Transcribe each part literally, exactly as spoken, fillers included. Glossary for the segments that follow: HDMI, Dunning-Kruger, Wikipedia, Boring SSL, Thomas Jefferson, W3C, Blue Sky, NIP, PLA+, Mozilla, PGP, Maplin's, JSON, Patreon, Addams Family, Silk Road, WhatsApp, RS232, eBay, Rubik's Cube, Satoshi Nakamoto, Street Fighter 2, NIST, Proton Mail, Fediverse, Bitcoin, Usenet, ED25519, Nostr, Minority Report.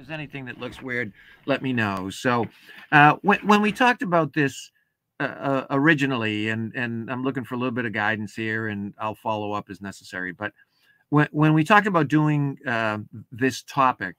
there's anything that looks weird, let me know. So uh, when, when we talked about this uh, uh, originally, and, and I'm looking for a little bit of guidance here, and I'll follow up as necessary. But when, when we talked about doing uh, this topic,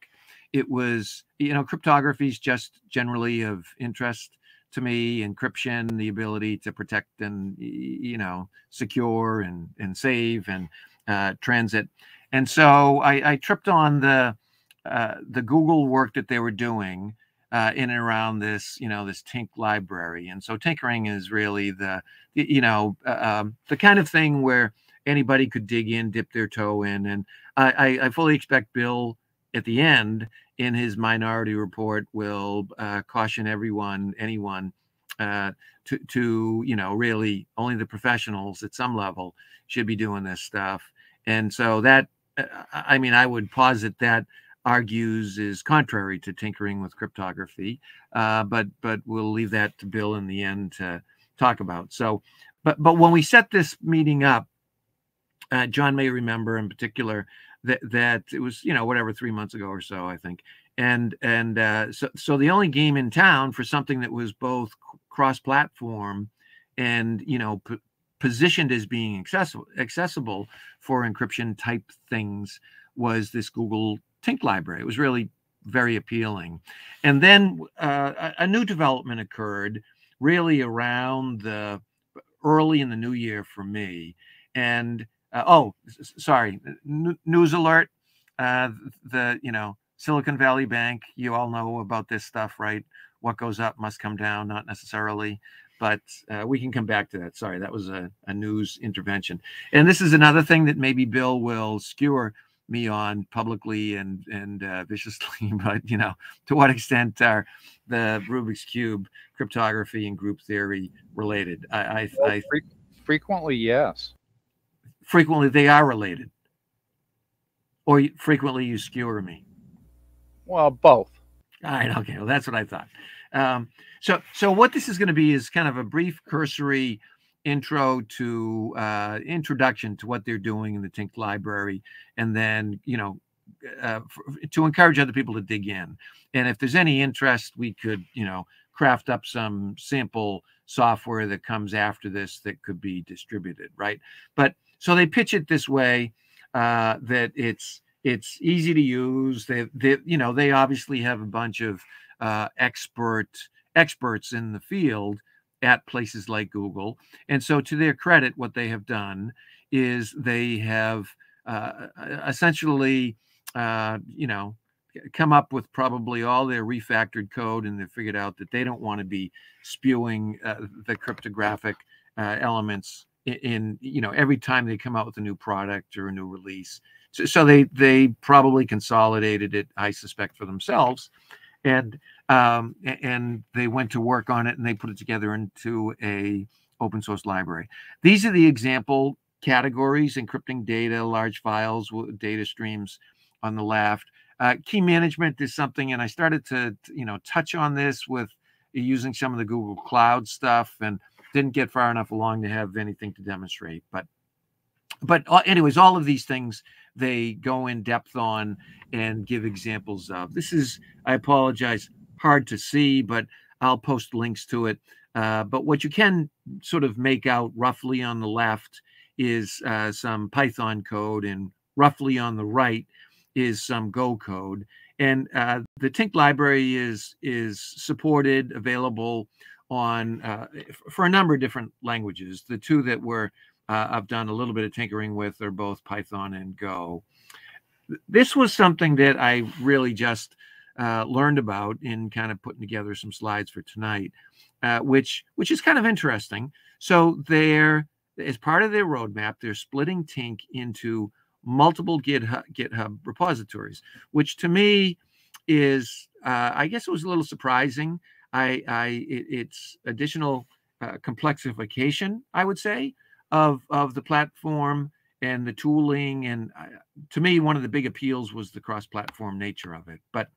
it was, you know, cryptography is just generally of interest to me, encryption, the ability to protect and, you know, secure and, and save and uh, transit. And so I, I tripped on the uh, the Google work that they were doing uh, in and around this, you know, this Tink library. And so tinkering is really the, you know, uh, um, the kind of thing where anybody could dig in, dip their toe in. And I, I, I fully expect Bill at the end in his minority report will uh, caution everyone, anyone uh, to, to, you know, really only the professionals at some level should be doing this stuff. And so that, I mean, I would posit that argues is contrary to tinkering with cryptography, uh, but but we'll leave that to Bill in the end to talk about. So, but but when we set this meeting up, uh, John may remember in particular that that it was, you know, whatever, three months ago or so, I think. And and uh, so so the only game in town for something that was both cross-platform and, you know, positioned as being accessible accessible for encryption type things was this Google Tink library. It was really very appealing. And then uh, a new development occurred really around the early in the new year for me. And uh, oh, sorry, n news alert, uh, the, you know, Silicon Valley Bank, you all know about this stuff, right? What goes up must come down, not necessarily. But uh, we can come back to that. Sorry, that was a, a news intervention. And this is another thing that maybe Bill will skewer me on publicly and and uh, viciously. But, you know, to what extent are the Rubik's Cube, cryptography, and group theory related? I, I, well, I frequently, yes. Frequently, they are related. Or frequently, you skewer me. Well, both. All right. Okay. Well, that's what I thought. Um, so, so what this is going to be is kind of a brief cursory intro to uh, introduction to what they're doing in the Tink library. And then, you know, uh, for, to encourage other people to dig in. And if there's any interest, we could, you know, craft up some sample software that comes after this that could be distributed. Right. But so they pitch it this way, uh, that it's, it's easy to use. They, they, you know, they obviously have a bunch of Uh, expert experts in the field at places like Google. And so to their credit, what they have done is they have uh, essentially, uh, you know, come up with probably all their refactored code, and they figured out that they don't want to be spewing uh, the cryptographic uh, elements in, in, you know, every time they come out with a new product or a new release. So, so they, they probably consolidated it, I suspect, for themselves. And um, and they went to work on it, and they put it together into a open source library. These are the example categories: encrypting data, large files, data streams on the left. Uh, key management is something, and I started to you know touch on this with using some of the Google Cloud stuff, and didn't get far enough along to have anything to demonstrate. But but anyways, all of these things they go in depth on and give examples of. This is, I apologize, hard to see, but I'll post links to it. Uh, but what you can sort of make out roughly on the left is uh, some Python code, and roughly on the right is some Go code. And uh, the Tink library is, is supported, available on uh, for a number of different languages. The two that were Uh, I've done a little bit of tinkering with are both Python and Go. This was something that I really just uh, learned about in kind of putting together some slides for tonight, uh, which which is kind of interesting. So they're, as part of their roadmap, they're splitting Tink into multiple GitHub, GitHub repositories, which to me is, uh, I guess it was a little surprising. I, I it, It's additional uh, complexification, I would say, of of the platform and the tooling. And uh, to me, one of the big appeals was the cross-platform nature of it. But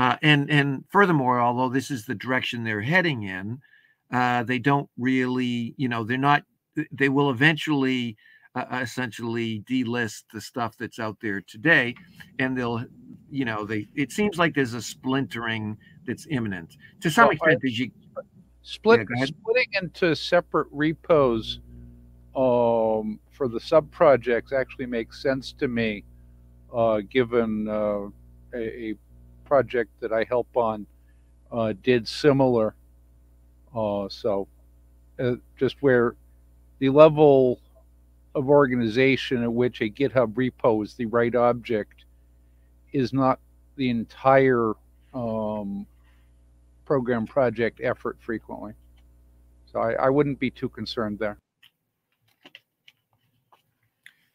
uh, and and furthermore, although this is the direction they're heading in, uh, they don't really, you know, they're not. They will eventually, uh, essentially, delist the stuff that's out there today, and they'll, you know, they, it seems like there's a splintering that's imminent to some well, extent. I, did you split yeah, splitting into separate repos um, for the sub projects actually makes sense to me, uh, given uh, a, a project that I help on uh, did similar. Uh, so uh, just where the level of organization at which a GitHub repo is the right object is not the entire um, program project effort frequently. So I, I wouldn't be too concerned there.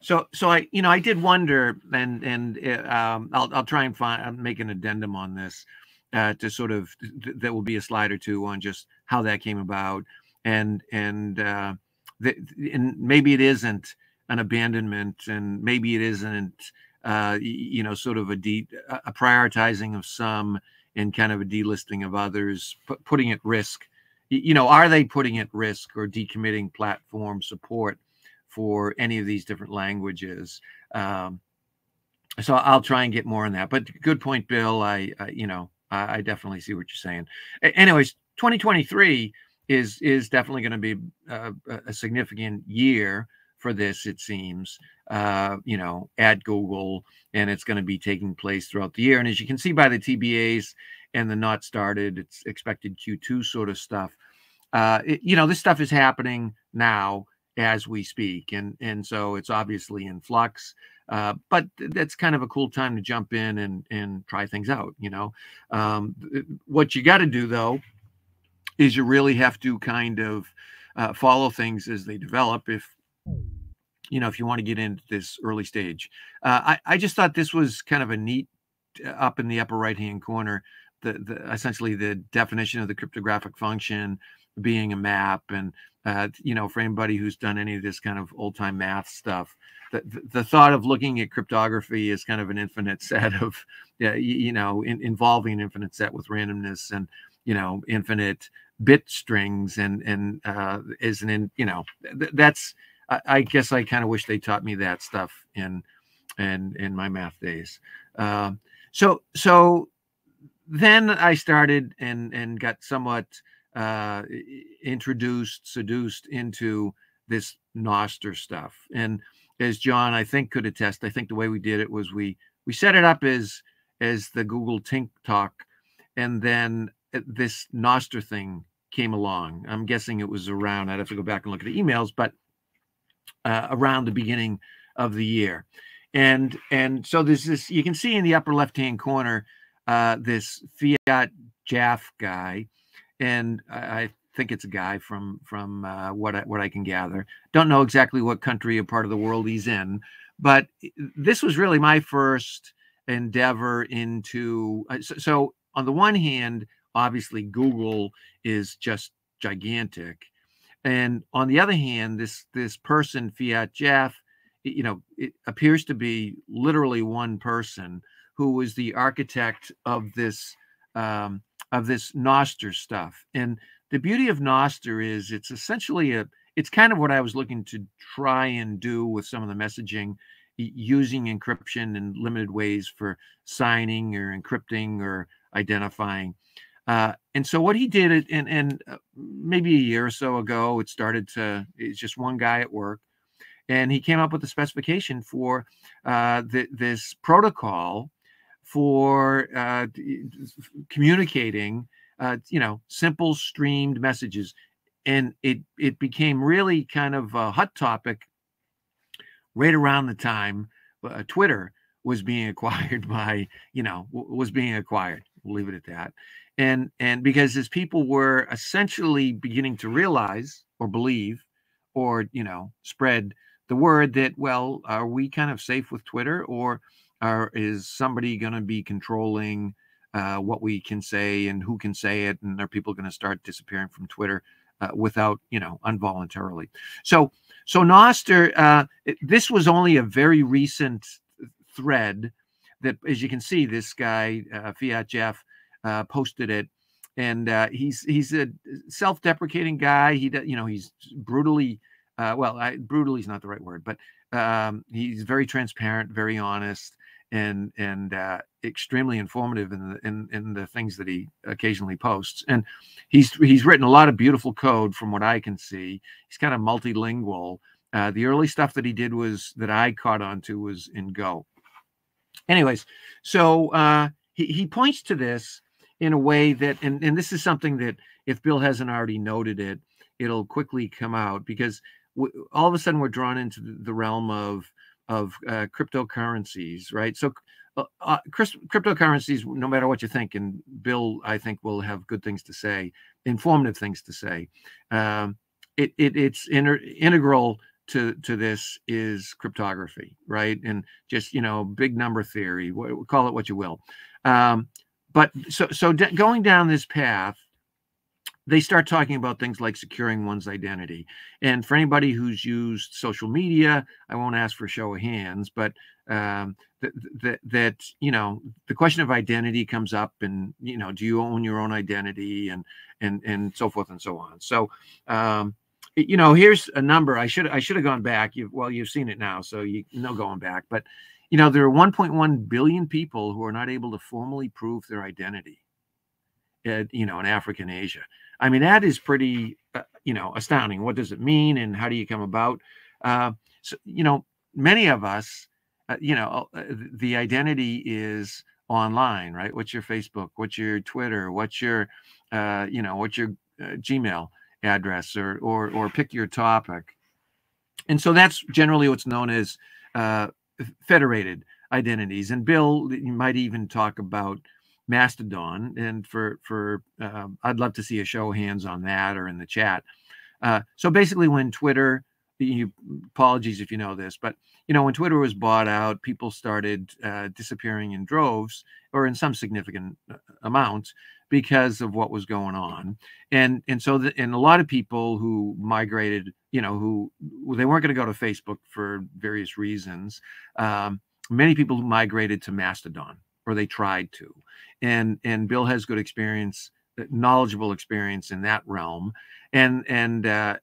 So, so I, you know, I did wonder, and and um, I'll I'll try and find make an addendum on this uh, to sort of th there will be a slide or two on just how that came about, and and uh, the, and maybe it isn't an abandonment, and maybe it isn't uh, you know sort of a de a prioritizing of some and kind of a delisting of others, put, putting at risk, you know, are they putting at risk or decommitting platform support for any of these different languages? Um, so I'll try and get more on that, but good point, Bill. I, I you know, I, I definitely see what you're saying. A anyways, twenty twenty-three is, is definitely going to be uh, a significant year for this, it seems, uh, you know, at Google, and it's going to be taking place throughout the year. And as you can see by the T B As and the not started, it's expected Q two sort of stuff. Uh, it, you know, this stuff is happening now as we speak. And, and so it's obviously in flux, uh, but that's kind of a cool time to jump in and, and try things out. You know, um, what you got to do though, is you really have to kind of uh, follow things as they develop. If, you know, if you want to get into this early stage, uh, I, I just thought this was kind of a neat uh, up in the upper right-hand corner, the, the essentially the definition of the cryptographic function being a map. And, uh, you know, for anybody who's done any of this kind of old-time math stuff, the, the, the thought of looking at cryptography is kind of an infinite set of, uh, you, you know, in, involving an infinite set with randomness and, you know, infinite bit strings and, and uh, is an, in, you know, th that's, I guess I kind of wish they taught me that stuff in, in, in my math days. Uh, so, so then I started and, and got somewhat uh, introduced, seduced into this Nostr stuff. And as John, I think, could attest, I think the way we did it was we, we set it up as, as the Google Tink talk. And then this Nostr thing came along. I'm guessing it was around, I'd have to go back and look at the emails, but Uh, around the beginning of the year. And and so there's this, you can see in the upper left-hand corner, uh, this fiatjaf guy. And I, I think it's a guy from from uh, what, I, what I can gather. Don't know exactly what country or part of the world he's in. But this was really my first endeavor into, uh, so, so on the one hand, obviously Google is just gigantic. And on the other hand, this this person, fiatjaf, you know, it appears to be literally one person who was the architect of this um, of this Nostr stuff. And the beauty of Nostr is it's essentially a it's kind of what I was looking to try and do with some of the messaging, using encryption in limited ways for signing or encrypting or identifying. Uh, and so what he did, and, and maybe a year or so ago, it started to, it's just one guy at work, and he came up with a specification for uh, th this protocol for uh, communicating, uh, you know, simple streamed messages. And it, it became really kind of a hot topic right around the time uh, Twitter was being acquired by, you know, was being acquired. We'll leave it at that. And, and because as people were essentially beginning to realize or believe or, you know, spread the word that, well, are we kind of safe with Twitter, or are, is somebody going to be controlling uh, what we can say and who can say it? And are people going to start disappearing from Twitter uh, without, you know, involuntarily? So, so Nostr, uh, it, this was only a very recent thread that, as you can see, this guy, uh, fiatjaf, Uh, posted it, and uh, he's he's a self-deprecating guy. He you know he's brutally uh, well, I, brutally is not the right word, but um, he's very transparent, very honest, and and uh, extremely informative in the in, in the things that he occasionally posts. And he's he's written a lot of beautiful code from what I can see. He's kind of multilingual. Uh, the early stuff that he did was that I caught on to was in Go. Anyways, so uh, he, he points to this in a way that, and, and this is something that if Bill hasn't already noted it, it'll quickly come out, because w all of a sudden we're drawn into the realm of, of uh, cryptocurrencies, right? So uh, uh, cryptocurrencies, no matter what you think, and Bill, I think, will have good things to say, informative things to say. Um, it, it, it's integral to, to this is cryptography, right? And just, you know, big number theory, wh call it what you will. Um, but so, so d going down this path, they start talking about things like securing one's identity. And for anybody who's used social media, I won't ask for a show of hands, but um, that, that, that, you know, the question of identity comes up, and, you know, do you own your own identity, and, and, and so forth and so on. So, um, you know, here's a number. I should, I should have gone back. You've, well, you've seen it now, so you no going back, but you know, there are one point one billion people who are not able to formally prove their identity, at, you know, in Africa and Asia. I mean, that is pretty, uh, you know, astounding. What does it mean, and how do you come about? Uh, so, you know, many of us, uh, you know, uh, the identity is online, right? What's your Facebook? What's your Twitter? What's your, uh, you know, what's your uh, Gmail address, or or or pick your topic? And so that's generally what's known as uh, federated identities. And Bill, you might even talk about Mastodon, and for for uh, I'd love to see a show of hands on that, or in the chat. Uh, so basically, when Twitter, you, apologies if you know this, but you know, when Twitter was bought out, people started uh, disappearing in droves, or in some significant amount, because of what was going on. And and so the, and a lot of people who migrated, you know, who they weren't going to go to Facebook for various reasons. Um, many people who migrated to Mastodon, or they tried to. And and Bill has good experience, knowledgeable experience in that realm. And and uh,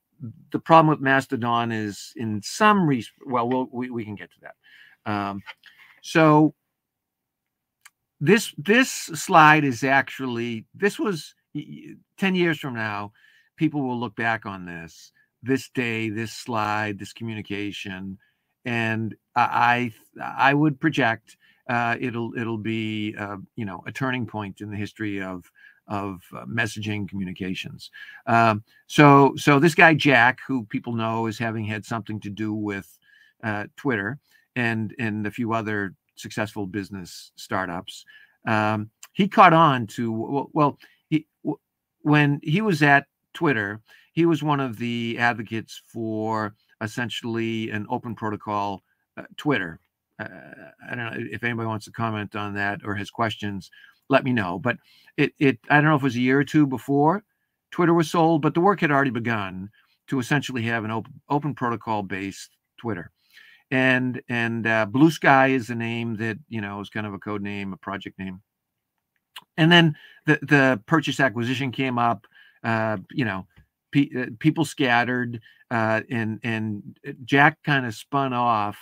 the problem with Mastodon is, in some reason, well, well, we we can get to that. Um, so this this slide is actually, this was ten years from now, people will look back on this this day, this slide, this communication, and I I would project. Uh, it'll it'll be uh, you know, a turning point in the history of of uh, messaging communications. Um, so so this guy Jack, who people know as having had something to do with uh, Twitter and and a few other successful business startups, um, he caught on to, well, well he w when he was at Twitter, he was one of the advocates for essentially an open protocol uh, Twitter. Uh, I don't know if anybody wants to comment on that or has questions, let me know. But it, it, I don't know if it was a year or two before Twitter was sold, but the work had already begun to essentially have an open, open protocol based Twitter. And, and uh, Blue Sky is a name that, you know, is kind of a code name, a project name. And then the, the purchase acquisition came up, uh, you know, pe uh, people scattered, uh, and, and Jack kind of spun off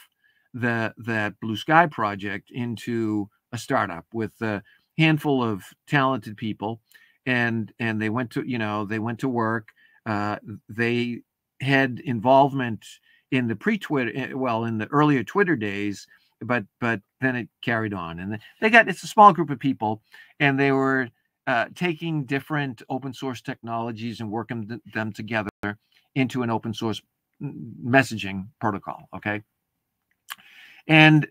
the that Blue Sky project into a startup with a handful of talented people, and and they went to, you know, they went to work. Uh, they had involvement in the pre-Twitter, well, in the earlier Twitter days, but but then it carried on, and they got, it's a small group of people, and they were uh, taking different open source technologies and working th them together into an open source messaging protocol. Okay. And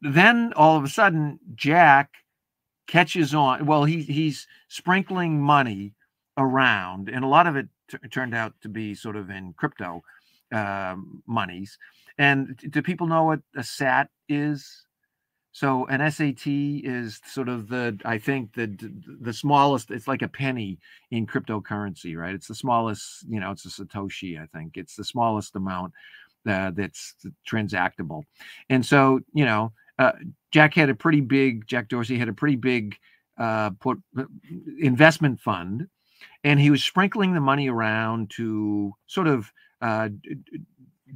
then all of a sudden, Jack catches on. Well, he, he's sprinkling money around, and a lot of it turned out to be sort of in crypto uh, monies. And do people know what a S A T is? So an S A T is sort of the, I think, the the smallest. It's like a penny in cryptocurrency, right? It's the smallest, you know, it's a Satoshi, I think. It's the smallest amount Uh, that's transactable. And so, you know, uh, Jack had a pretty big, Jack Dorsey had a pretty big uh, port, investment fund, and he was sprinkling the money around to sort of uh,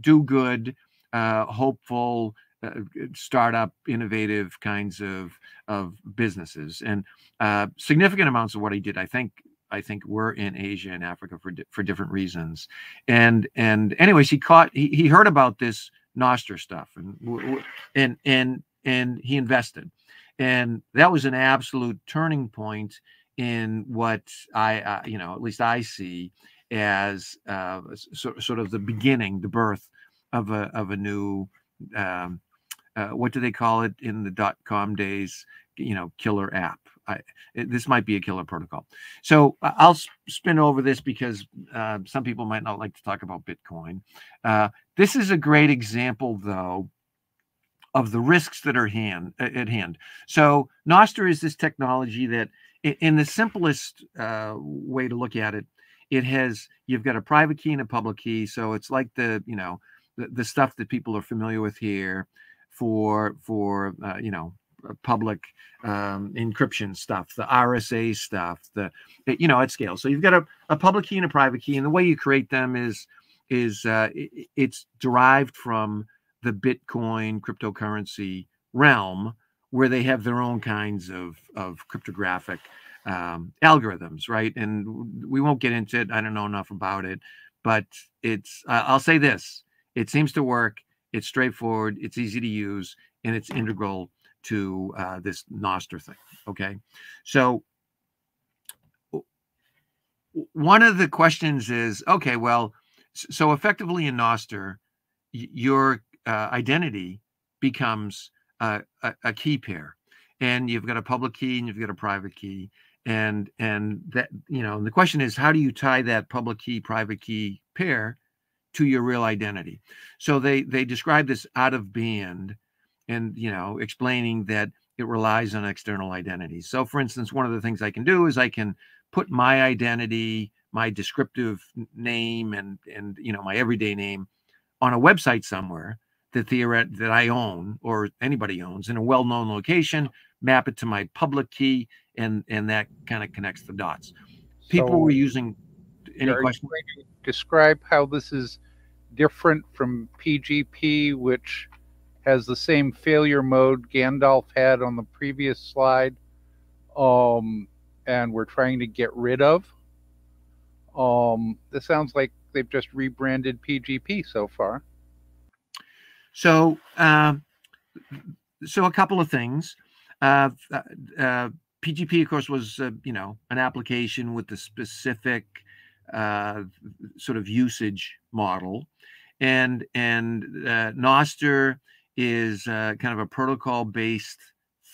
do good, uh, hopeful, uh, startup, innovative kinds of of businesses, and uh, significant amounts of what I did, I think, I think were in Asia and Africa for di for different reasons. And and anyways, he caught he, he heard about this Nostr stuff, and and and and he invested, and that was an absolute turning point in what I uh, you know, at least I see as uh, so, sort of the beginning, the birth of a of a new um, uh, what do they call it in the dot com days? You know, killer app. I, this might be a killer protocol. So I'll sp spin over this because uh, some people might not like to talk about Bitcoin. Uh, this is a great example, though, of the risks that are hand, at hand. So Nostr is this technology that, in the simplest uh, way to look at it, it has, you've got a private key and a public key. So it's like the, you know, the, the stuff that people are familiar with here for, for uh, you know, public um, encryption stuff, the R S A stuff, the, you know, at scale. So you've got a, a public key and a private key, and the way you create them is, is uh, it, it's derived from the Bitcoin cryptocurrency realm, where they have their own kinds of, of cryptographic um, algorithms, right? And we won't get into it. I don't know enough about it, but it's, uh, I'll say this, it seems to work. It's straightforward. It's easy to use, and it's integral to uh, this Nostr thing. Okay, so one of the questions is, okay, well, so effectively in Nostr, your uh, identity becomes uh, a, a key pair, and you've got a public key and you've got a private key, and and that, you know, and the question is, how do you tie that public key private key pair to your real identity? So they they describe this out of band, and, you know, explaining that it relies on external identities. So, for instance, one of the things I can do is I can put my identity, my descriptive name, and, and you know, my everyday name on a website somewhere that theoret that I own, or anybody owns, in a well-known location, map it to my public key, and, and that kind of connects the dots. People so were using any questions? Describe how this is different from P G P, which has the same failure mode Gandalf had on the previous slide, um, and we're trying to get rid of. Um, this sounds like they've just rebranded P G P so far. So, uh, so a couple of things. Uh, uh, P G P, of course, was uh, you know, an application with the specific uh, sort of usage model, and and uh, Nostr is uh, kind of a protocol-based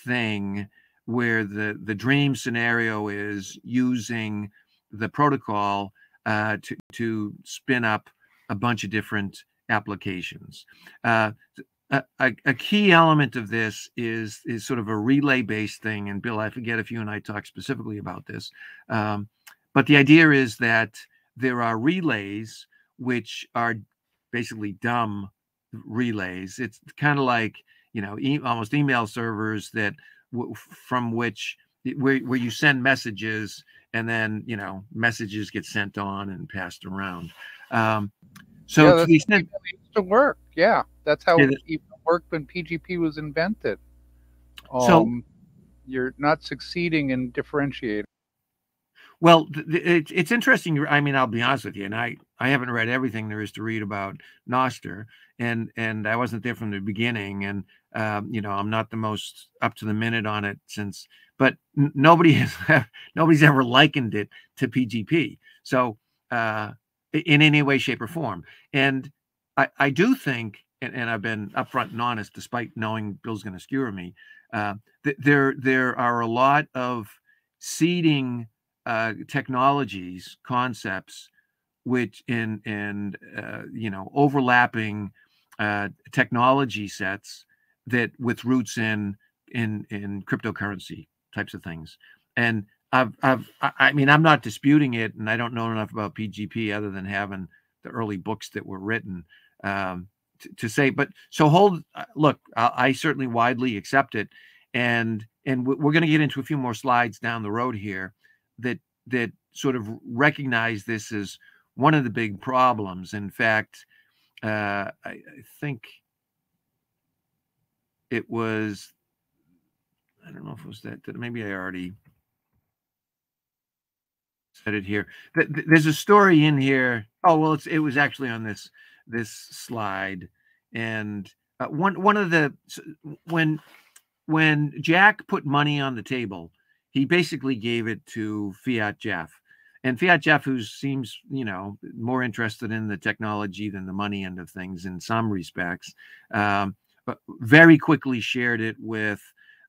thing where the, the dream scenario is using the protocol uh, to, to spin up a bunch of different applications. Uh, a, a key element of this is, is sort of a relay-based thing, and Bill, I forget if you and I talked specifically about this, um, but the idea is that there are relays which are basically dumb relays. It's kind of like, you know, e almost email servers that w from which where, where you send messages, and then, you know, messages get sent on and passed around. Um, so yeah, to the extent it used to work, yeah, that's how yeah, it worked when P G P was invented. Um, so you're not succeeding in differentiating. Well, it, it's interesting. I mean, I'll be honest with you, and I, I haven't read everything there is to read about Nostr, and and I wasn't there from the beginning, and um, you know, I'm not the most up to the minute on it since. But nobody has nobody's ever likened it to P G P, so uh, in any way, shape, or form. And I, I do think, and, and I've been upfront and honest, despite knowing Bill's going to skewer me, uh, that there there are a lot of seeding Uh, technologies, concepts, which in and uh, you know, overlapping uh, technology sets that with roots in in in cryptocurrency types of things. And I've I've I mean, I'm not disputing it, and I don't know enough about P G P other than having the early books that were written um, to, to say. But so hold look, I, I certainly widely accept it, and and we're going to get into a few more slides down the road here that that sort of recognize this as one of the big problems. In fact, uh, I, I think it was, I don't know if it was that, maybe I already said it here. There's a story in here. Oh, well, it's, it was actually on this, this slide. And uh, one, one of the, when, when Jack put money on the table, he basically gave it to fiatjaf. And fiatjaf, who seems, you know, more interested in the technology than the money end of things in some respects, um, but very quickly shared it with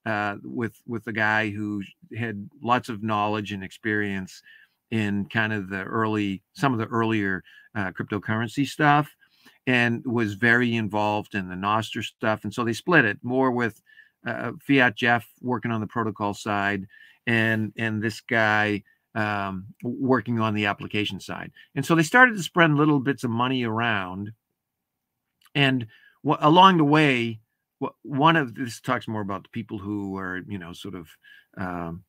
uh, with with the guy who had lots of knowledge and experience in kind of the early, some of the earlier uh, cryptocurrency stuff, and was very involved in the Nostr stuff. And so they split it more with uh, fiatjaf working on the protocol side, and and this guy um working on the application side. And so they started to spread little bits of money around, and along the way, one of this talks more about the people who are, you know, sort of um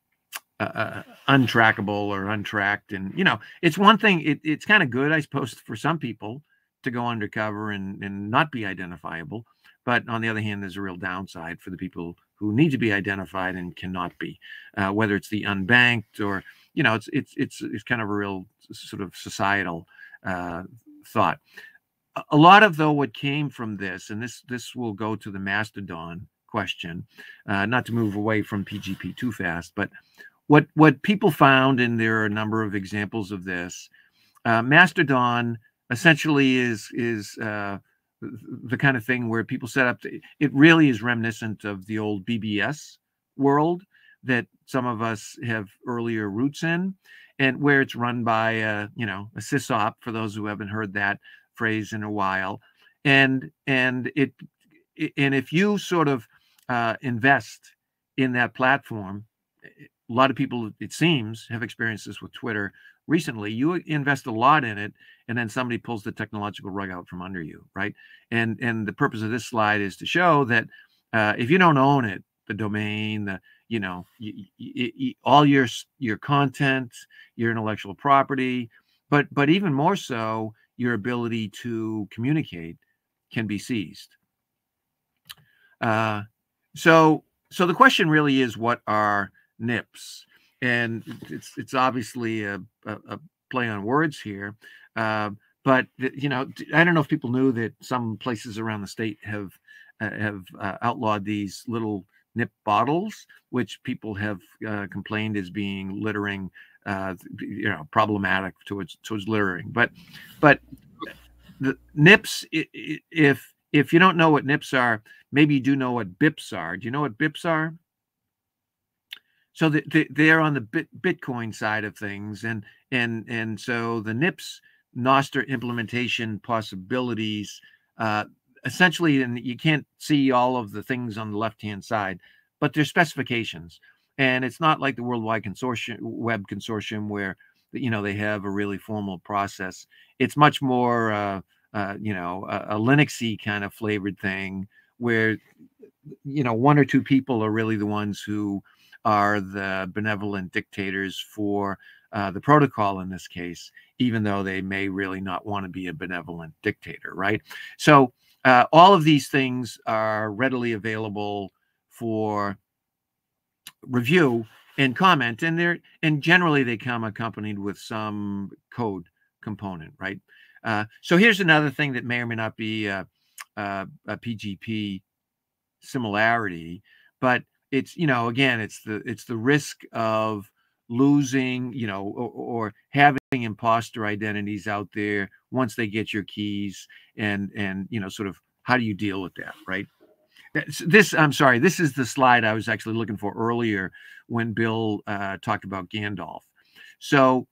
uh, untrackable or untracked. And, you know, it's one thing, it, it's kind of good, I suppose, for some people to go undercover and, and not be identifiable. But on the other hand, there's a real downside for the people who need to be identified and cannot be, uh, whether it's the unbanked or, you know, it's it's it's it's kind of a real sort of societal uh, thought. A lot of, though, what came from this, and this this will go to the Mastodon question, uh, not to move away from P G P too fast, but what what people found, and there are a number of examples of this, uh, Mastodon essentially is is uh, the kind of thing where people set up. To, it really is reminiscent of the old B B S world that some of us have earlier roots in, and where it's run by a, you know, a sysop, for those who haven't heard that phrase in a while. And and it and if you sort of uh, invest in that platform, a lot of people, it seems, have experienced this with Twitter recently. You invest a lot in it, and then somebody pulls the technological rug out from under you, right? And and the purpose of this slide is to show that uh, if you don't own it, the domain, the you know, you, you, you, all your your content, your intellectual property, but but even more so, your ability to communicate can be seized. Uh, so so the question really is, what are N I Ps? And it's it's obviously a, a, a play on words here, uh, but you know, I don't know if people knew that some places around the state have uh, have uh, outlawed these little N I P bottles, which people have uh, complained as being littering, uh, you know, problematic towards towards littering. But but the N I Ps, if if you don't know what N I Ps are, maybe you do know what B I Ps are. Do you know what B I Ps are? So the, the, they're on the bit, Bitcoin side of things, and and and so the N I Ps, Nostr implementation possibilities. Uh, Essentially, and you can't see all of the things on the left-hand side, but they're specifications. And it's not like the World Wide Consortium, Web Consortium, where, you know, they have a really formal process. It's much more, uh, uh, you know, a, a Linuxy kind of flavored thing where, you know, one or two people are really the ones who are the benevolent dictators for uh, the protocol in this case, even though they may really not want to be a benevolent dictator, right? So Uh, all of these things are readily available for review and comment, and they're and generally they come accompanied with some code component, right? Uh, so here's another thing that may or may not be a, a, a P G P similarity, but it's, you know, again, it's the it's the risk of losing, you know, or, or having imposter identities out there once they get your keys, and and you know, sort of how do you deal with that, right? This, I'm sorry, this is the slide I was actually looking for earlier when Bill uh, talked about Gandalf. So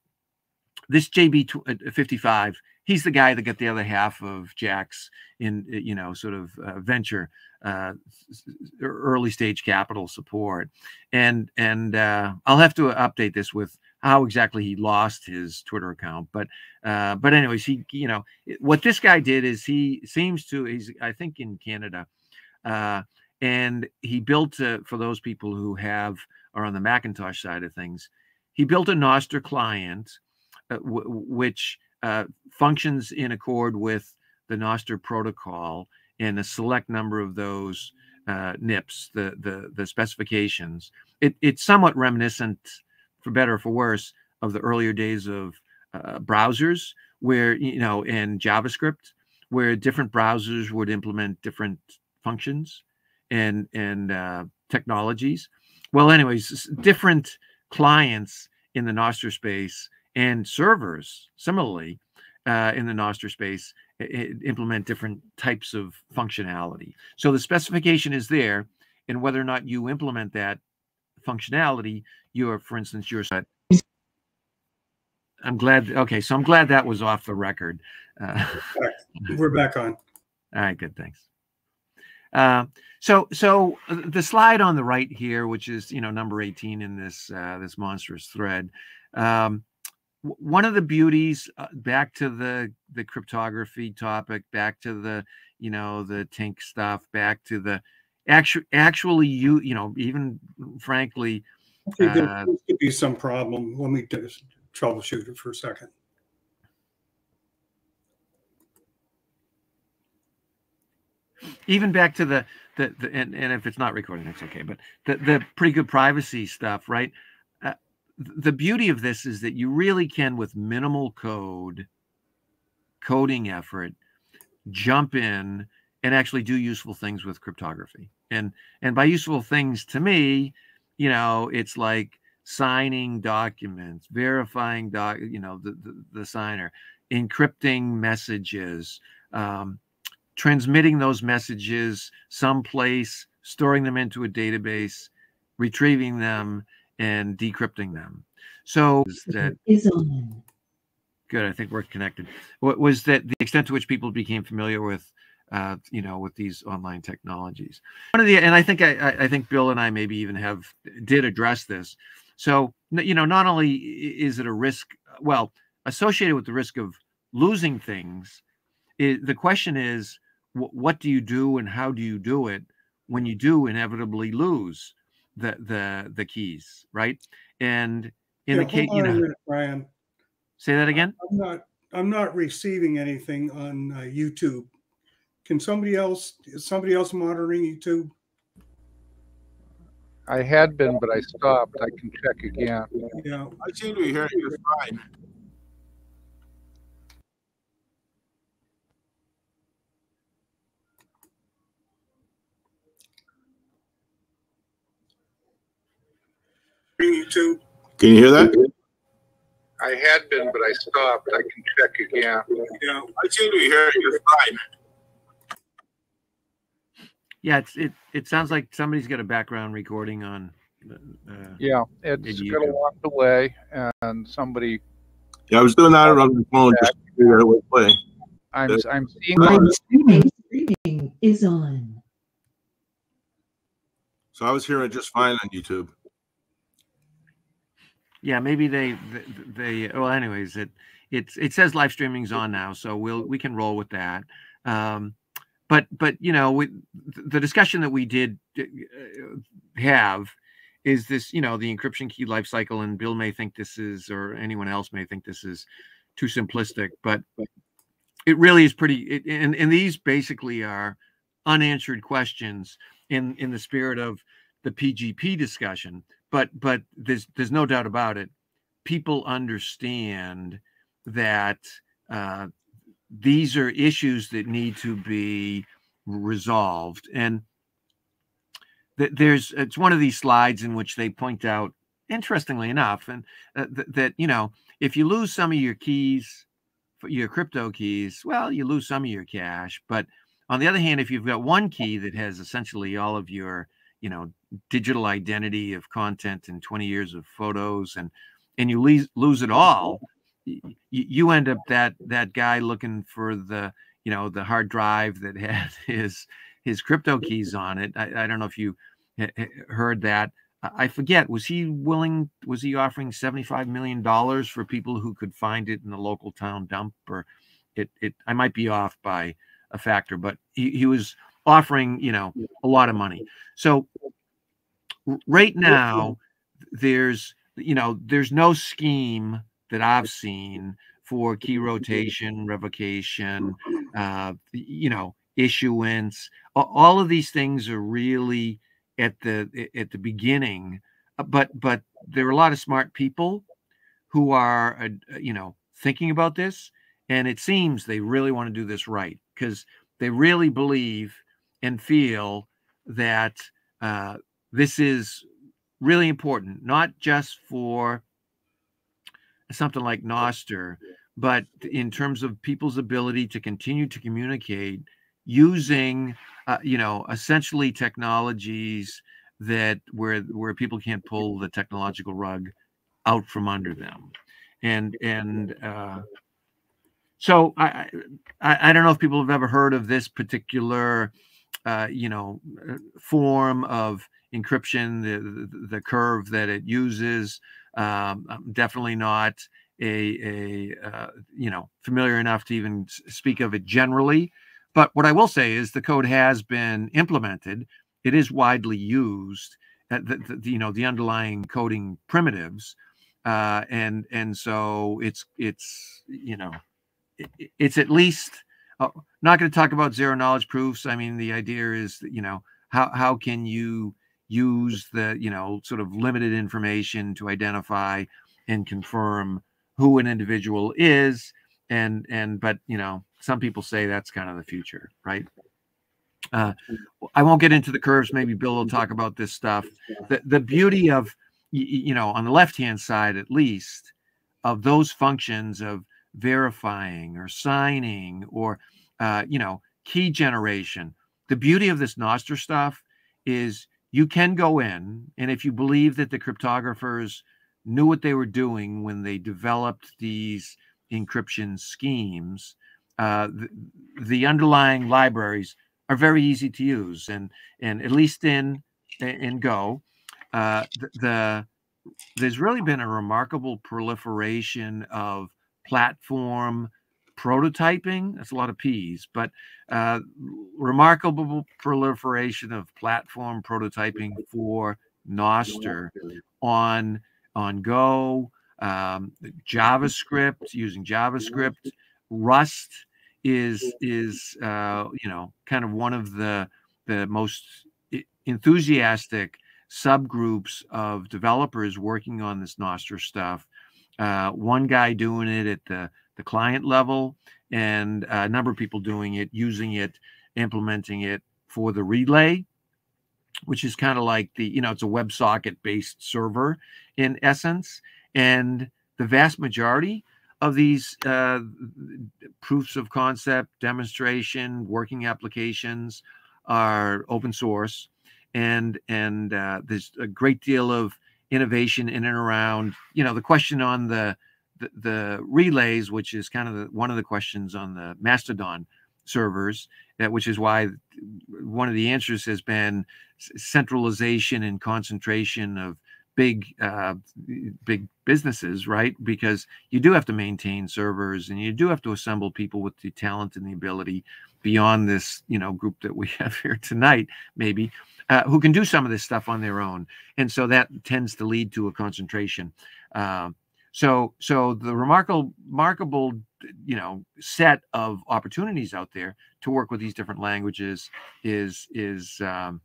this J B fifty-five, he's the guy that got the other half of Jack's in, you know, sort of uh, venture uh, early stage capital support, and and uh, I'll have to update this with how exactly he lost his Twitter account, but uh, but anyways, he, you know, what this guy did is he seems to, he's I think in Canada, uh, and he built a, for those people who have are on the Macintosh side of things, he built a Nostr client, uh, w which uh, functions in accord with the Nostr protocol, and a select number of those uh, N I Ps, the the the specifications. It, it's somewhat reminiscent, for better or for worse, of the earlier days of uh, browsers, where you know, and JavaScript, where different browsers would implement different functions and and uh, technologies. Well, anyways, different clients in the Nostr space and servers, similarly, uh, in the Nostr space, it, it implement different types of functionality. So the specification is there, and whether or not you implement that functionality, you're, for instance, your site. I'm glad. Okay, so I'm glad that was off the record. Uh, We're back on. All right, good, thanks. Uh, so, so the slide on the right here, which is you know number eighteen in this uh, this monstrous thread, um, one of the beauties. Uh, back to the the cryptography topic, back to the you know the Tink stuff, back to the actual actually you you know even frankly. Okay, there uh, could be some problem. Let me just troubleshoot it for a second. Even back to the the, the and, and if it's not recording, that's okay. But the the pretty good privacy stuff, right? Uh, the beauty of this is that you really can, with minimal code, coding effort, jump in and actually do useful things with cryptography. And and by useful things, to me, you know, it's like signing documents, verifying doc, you know, the the, the signer, encrypting messages. Um, transmitting those messages someplace, storing them into a database, retrieving them, and decrypting them. So that, good, I think we're connected. What was that? The extent to which people became familiar with, uh, you know, with these online technologies. One of the, and I think I, I think Bill and I maybe even have did address this. So you know, not only is it a risk, well, associated with the risk of losing things, it, the question is. What do you do and how do you do it when you do inevitably lose the the the keys, right? And in yeah, the case, you know, minute, Brian, say that again. I'm not I'm not receiving anything on uh, YouTube. Can somebody else? Is somebody else monitoring YouTube? I had been, but I stopped. I can check again. Yeah, I seem to be hearing you fine. YouTube. Can you hear that? I had been, but I stopped. I can check again. Yeah, I seem to be hearing you fine. Yeah, it's, it it sounds like somebody's got a background recording on. Uh, yeah, it's got a long delay, and somebody. Yeah, I was doing that around the phone just to figure out what play. I'm That's I'm seeing. My streaming is on. So I was hearing just fine on YouTube. Yeah, maybe they, they, they, well, anyways, it, it, it says live streaming's on now, so we'll, we can roll with that. Um, but, but, you know, we, the discussion that we did have is this, you know, the encryption key lifecycle, and Bill may think this is, or anyone else may think this is too simplistic, but it really is pretty, it, and, and these basically are unanswered questions in, in the spirit of the P G P discussion. But but there's there's no doubt about it. People understand that uh, these are issues that need to be resolved, and th there's it's one of these slides in which they point out, interestingly enough, and uh, th that you know if you lose some of your keys, your crypto keys, well, you lose some of your cash. But on the other hand, if you've got one key that has essentially all of your you know, digital identity of content and twenty years of photos, and and you lose lose it all, you, you end up that that guy looking for the you know the hard drive that had his his crypto keys on it. I, I don't know if you heard that. I forget. Was he willing? Was he offering seventy-five million dollars for people who could find it in the local town dump? Or it it I might be off by a factor, but he, he was offering, you know, a lot of money. So right now, there's, you know, there's no scheme that I've seen for key rotation, revocation, uh, you know, issuance. All of these things are really at the at the beginning, but but there are a lot of smart people who are uh, you know thinking about this, and it seems they really want to do this right because they really believe and feel that uh, this is really important, not just for something like Nostr, but in terms of people's ability to continue to communicate using, uh, you know, essentially technologies that where where people can't pull the technological rug out from under them, and and uh, so I, I I don't know if people have ever heard of this particular, uh, you know, form of encryption, the the curve that it uses. Um, I'm definitely not a, a uh, you know, familiar enough to even speak of it generally. But what I will say is the code has been implemented. It is widely used, at the, the, you know, the underlying coding primitives. Uh, and and so it's, it's you know, it, it's at least, uh, not going to talk about zero knowledge proofs. I mean, the idea is, that, you know, how, how can you use the, you know, sort of limited information to identify and confirm who an individual is. And, and, but, you know, some people say that's kind of the future, right? Uh, I won't get into the curves. Maybe Bill will talk about this stuff. The, the beauty of, you know, on the left-hand side, at least, of those functions of verifying or signing or, uh, you know, key generation, the beauty of this Nostr stuff is you can go in, and if you believe that the cryptographers knew what they were doing when they developed these encryption schemes, uh, the, the underlying libraries are very easy to use, and and at least in in Go, uh, the, the there's really been a remarkable proliferation of platform prototyping. That's a lot of P's, but uh, remarkable proliferation of platform prototyping for Nostr on on Go, um, JavaScript using JavaScript, Rust is is uh, you know kind of one of the the most enthusiastic subgroups of developers working on this Nostr stuff. Uh, one guy doing it at the the client level, and a number of people doing it, using it, implementing it for the relay, which is kind of like the, you know, it's a WebSocket based server in essence. And the vast majority of these uh, proofs of concept, demonstration, working applications are open source. And, and uh, there's a great deal of innovation in and around, you know, the question on the The, the relays, which is kind of the, one of the questions on the Mastodon servers, that which is why one of the answers has been centralization and concentration of big, uh, big businesses, right? Because you do have to maintain servers, and you do have to assemble people with the talent and the ability beyond this, you know, group that we have here tonight, maybe, uh, who can do some of this stuff on their own, and so that tends to lead to a concentration. Uh, So, so the remarkable, remarkable, you know, set of opportunities out there to work with these different languages is is um,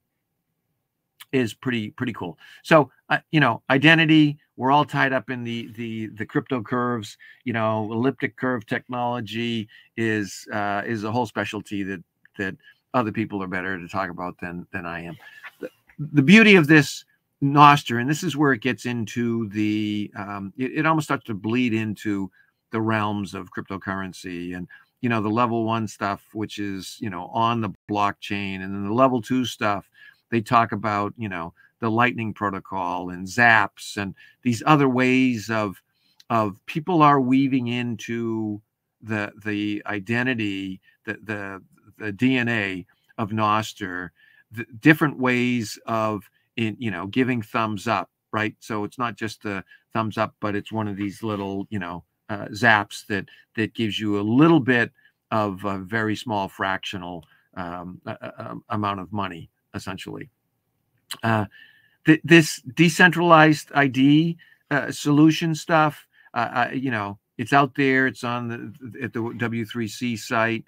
is pretty pretty cool. So, uh, you know, identity. We're all tied up in the the the crypto curves. You know, elliptic curve technology is uh, is a whole specialty that that other people are better to talk about than than I am. The, the beauty of this Nostr, and this is where it gets into the, um, it, it almost starts to bleed into the realms of cryptocurrency and, you know, the level one stuff, which is, you know, on the blockchain, and then the level two stuff, they talk about, you know, the Lightning Protocol and zaps and these other ways of, of people are weaving into the, the identity, the, the, the D N A of Nostr, the different ways of, in, you know, giving thumbs up, right? So it's not just the thumbs up, but it's one of these little, you know, uh, zaps that that gives you a little bit of a very small fractional um, uh, uh, amount of money, essentially. Uh, th this decentralized I D uh, solution stuff, uh, uh, you know, it's out there. It's on the at the W three C site.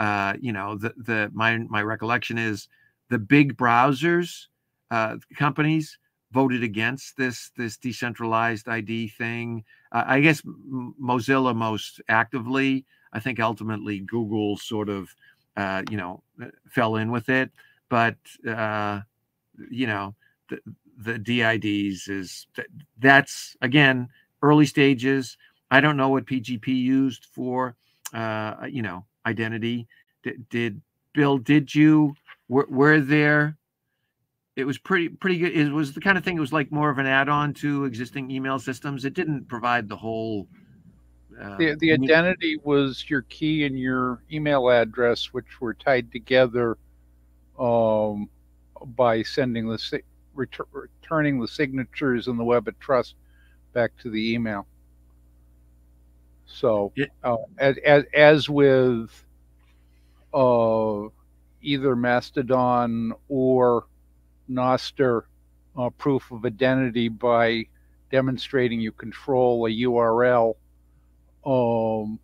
uh, you know, the, the my my recollection is the big browsers uh, companies voted against this this decentralized I D thing. Uh, I guess Mozilla most actively. I think ultimately Google sort of uh, you know fell in with it, but uh, you know the the D I Ds is that's again early stages. I don't know what P G P used for uh, you know identity. Did, did Bill? Did you? Were, were there? It was pretty pretty good. It was the kind of thing. It was like more of an add-on to existing email systems. It didn't provide the whole. Um, the the identity was your key and your email address, which were tied together um, by sending the retur returning the signatures in the Web of Trust back to the email. So uh, as, as as with uh, either Mastodon or Nostr, uh, proof of identity by demonstrating you control a U R L. Um,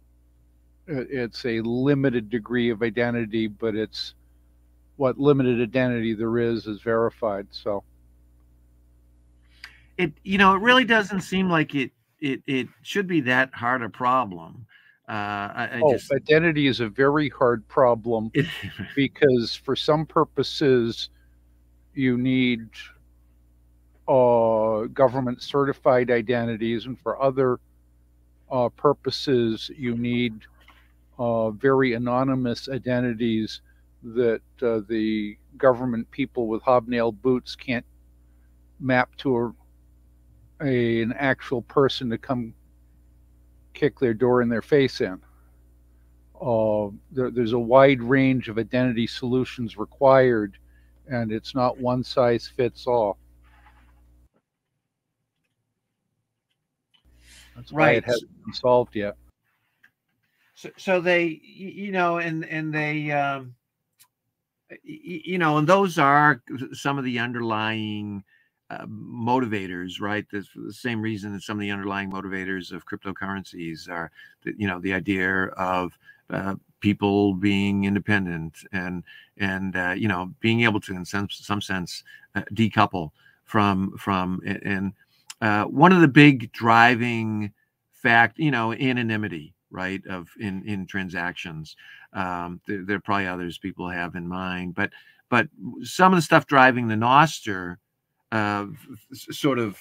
it's a limited degree of identity, but it's what limited identity there is is verified. So it, you know, it really doesn't seem like it. It it should be that hard a problem. Uh, I, I oh, just... identity is a very hard problem because for some purposes. You need uh, government-certified identities, and for other uh, purposes, you need uh, very anonymous identities that uh, the government people with hobnail boots can't map to a, a, an actual person to come kick their door in their face in. Uh, there, there's a wide range of identity solutions required. And it's not one size fits all. That's right. Why it hasn't been solved yet. So, so they, you know, and and they, um, you know, and those are some of the underlying uh, motivators, right? That's the same reason that some of the underlying motivators of cryptocurrencies are, you know, the idea of. Uh, people being independent and and uh, you know being able to in some some sense uh, decouple from from and uh, one of the big driving fact you know anonymity right of in in transactions um, there, there are probably others people have in mind but but some of the stuff driving the Nostr uh, sort of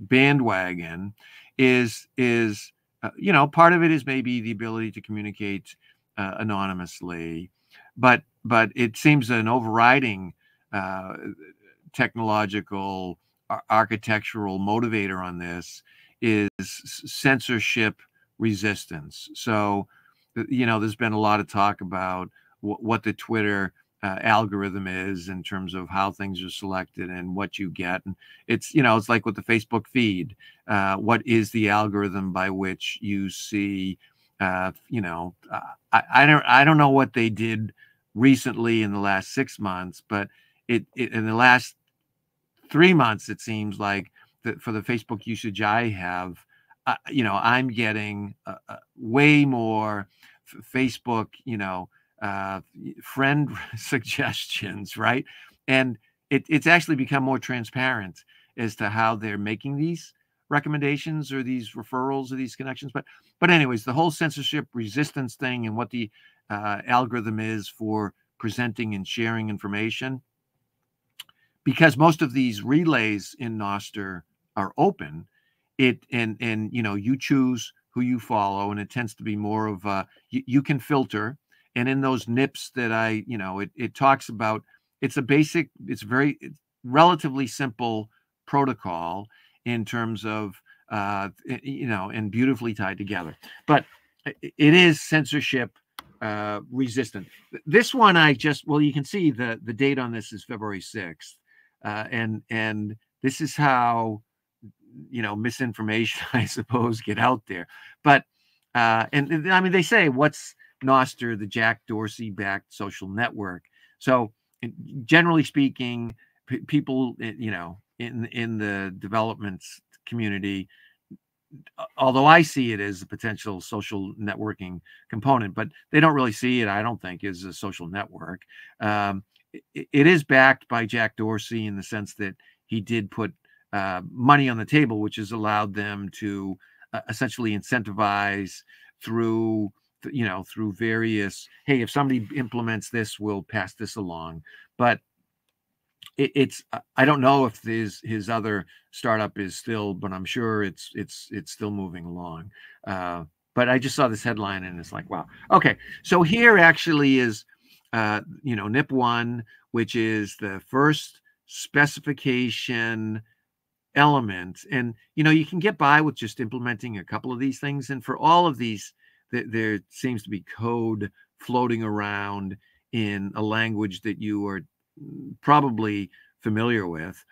bandwagon is is. Uh, you know, part of it is maybe the ability to communicate uh, anonymously, but but it seems an overriding uh, technological ar architectural motivator on this is censorship resistance. So, you know, there's been a lot of talk about wh what the Twitter uh, algorithm is in terms of how things are selected and what you get. And it's, you know, it's like with the Facebook feed. Uh, what is the algorithm by which you see, uh, you know, uh, I, I don't, I don't know what they did recently in the last six months, but it, it in the last three months it seems like that for the Facebook usage I have, uh, you know, I'm getting uh, uh, way more Facebook, you know, uh, friend suggestions, right? And it, it's actually become more transparent as to how they're making these. Recommendations or these referrals or these connections, but but anyways, the whole censorship resistance thing and what the uh, algorithm is for presenting and sharing information, because most of these relays in Nostr are open, it and and you know you choose who you follow, and it tends to be more of a, you, you can filter, and in those N I Ps that I you know it it talks about, it's a basic, it's very it's relatively simple protocol. In terms of, uh, you know, and beautifully tied together. But it is censorship uh, resistant. This one I just, well, you can see the, the date on this is February sixth. Uh, and, and this is how, you know, misinformation, I suppose, get out there. But, uh, and I mean, they say, what's Nostr, the Jack Dorsey-backed social network? So generally speaking, people, you know, in in the development community although I see it as a potential social networking component, but they don't really see it, I don't think, as a social network. Um, it, it is backed by Jack Dorsey in the sense that he did put uh, money on the table, which has allowed them to uh, essentially incentivize through, you know, through various, hey, if somebody implements this, we'll pass this along. But it, it's, I don't know if his, his other startup is still, but I'm sure it's, it's, it's still moving along. Uh, but I just saw this headline and it's like, wow. Okay. So here actually is, uh, you know, N I P one, which is the first specification element. And, you know, you can get by with just implementing a couple of these things. And for all of these, there seems to be code floating around in a language that you are probably familiar with.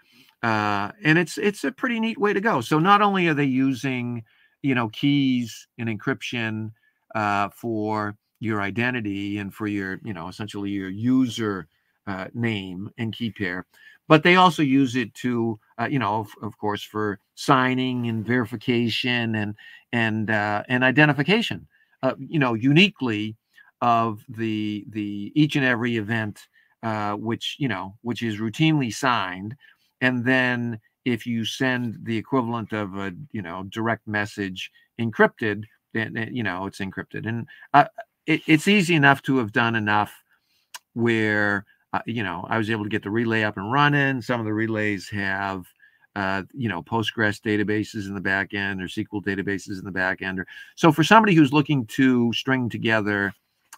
Uh, and it's it's a pretty neat way to go. So not only are they using, you know, keys and encryption uh, for your identity and for your, you know, essentially your user uh, name and key pair, but they also use it to, uh, you know, of, of course, for signing and verification and and uh, and identification. Uh, you know, uniquely of the the each and every event, uh, which, you know, which is routinely signed. And then if you send the equivalent of a, you know, direct message encrypted, then, you know, it's encrypted. And uh, it, it's easy enough to have done enough where, uh, you know, I was able to get the relay up and running. Some of the relays have, Uh, you know, Postgres databases in the back end or S Q L databases in the back end. Or, so for somebody who's looking to string together,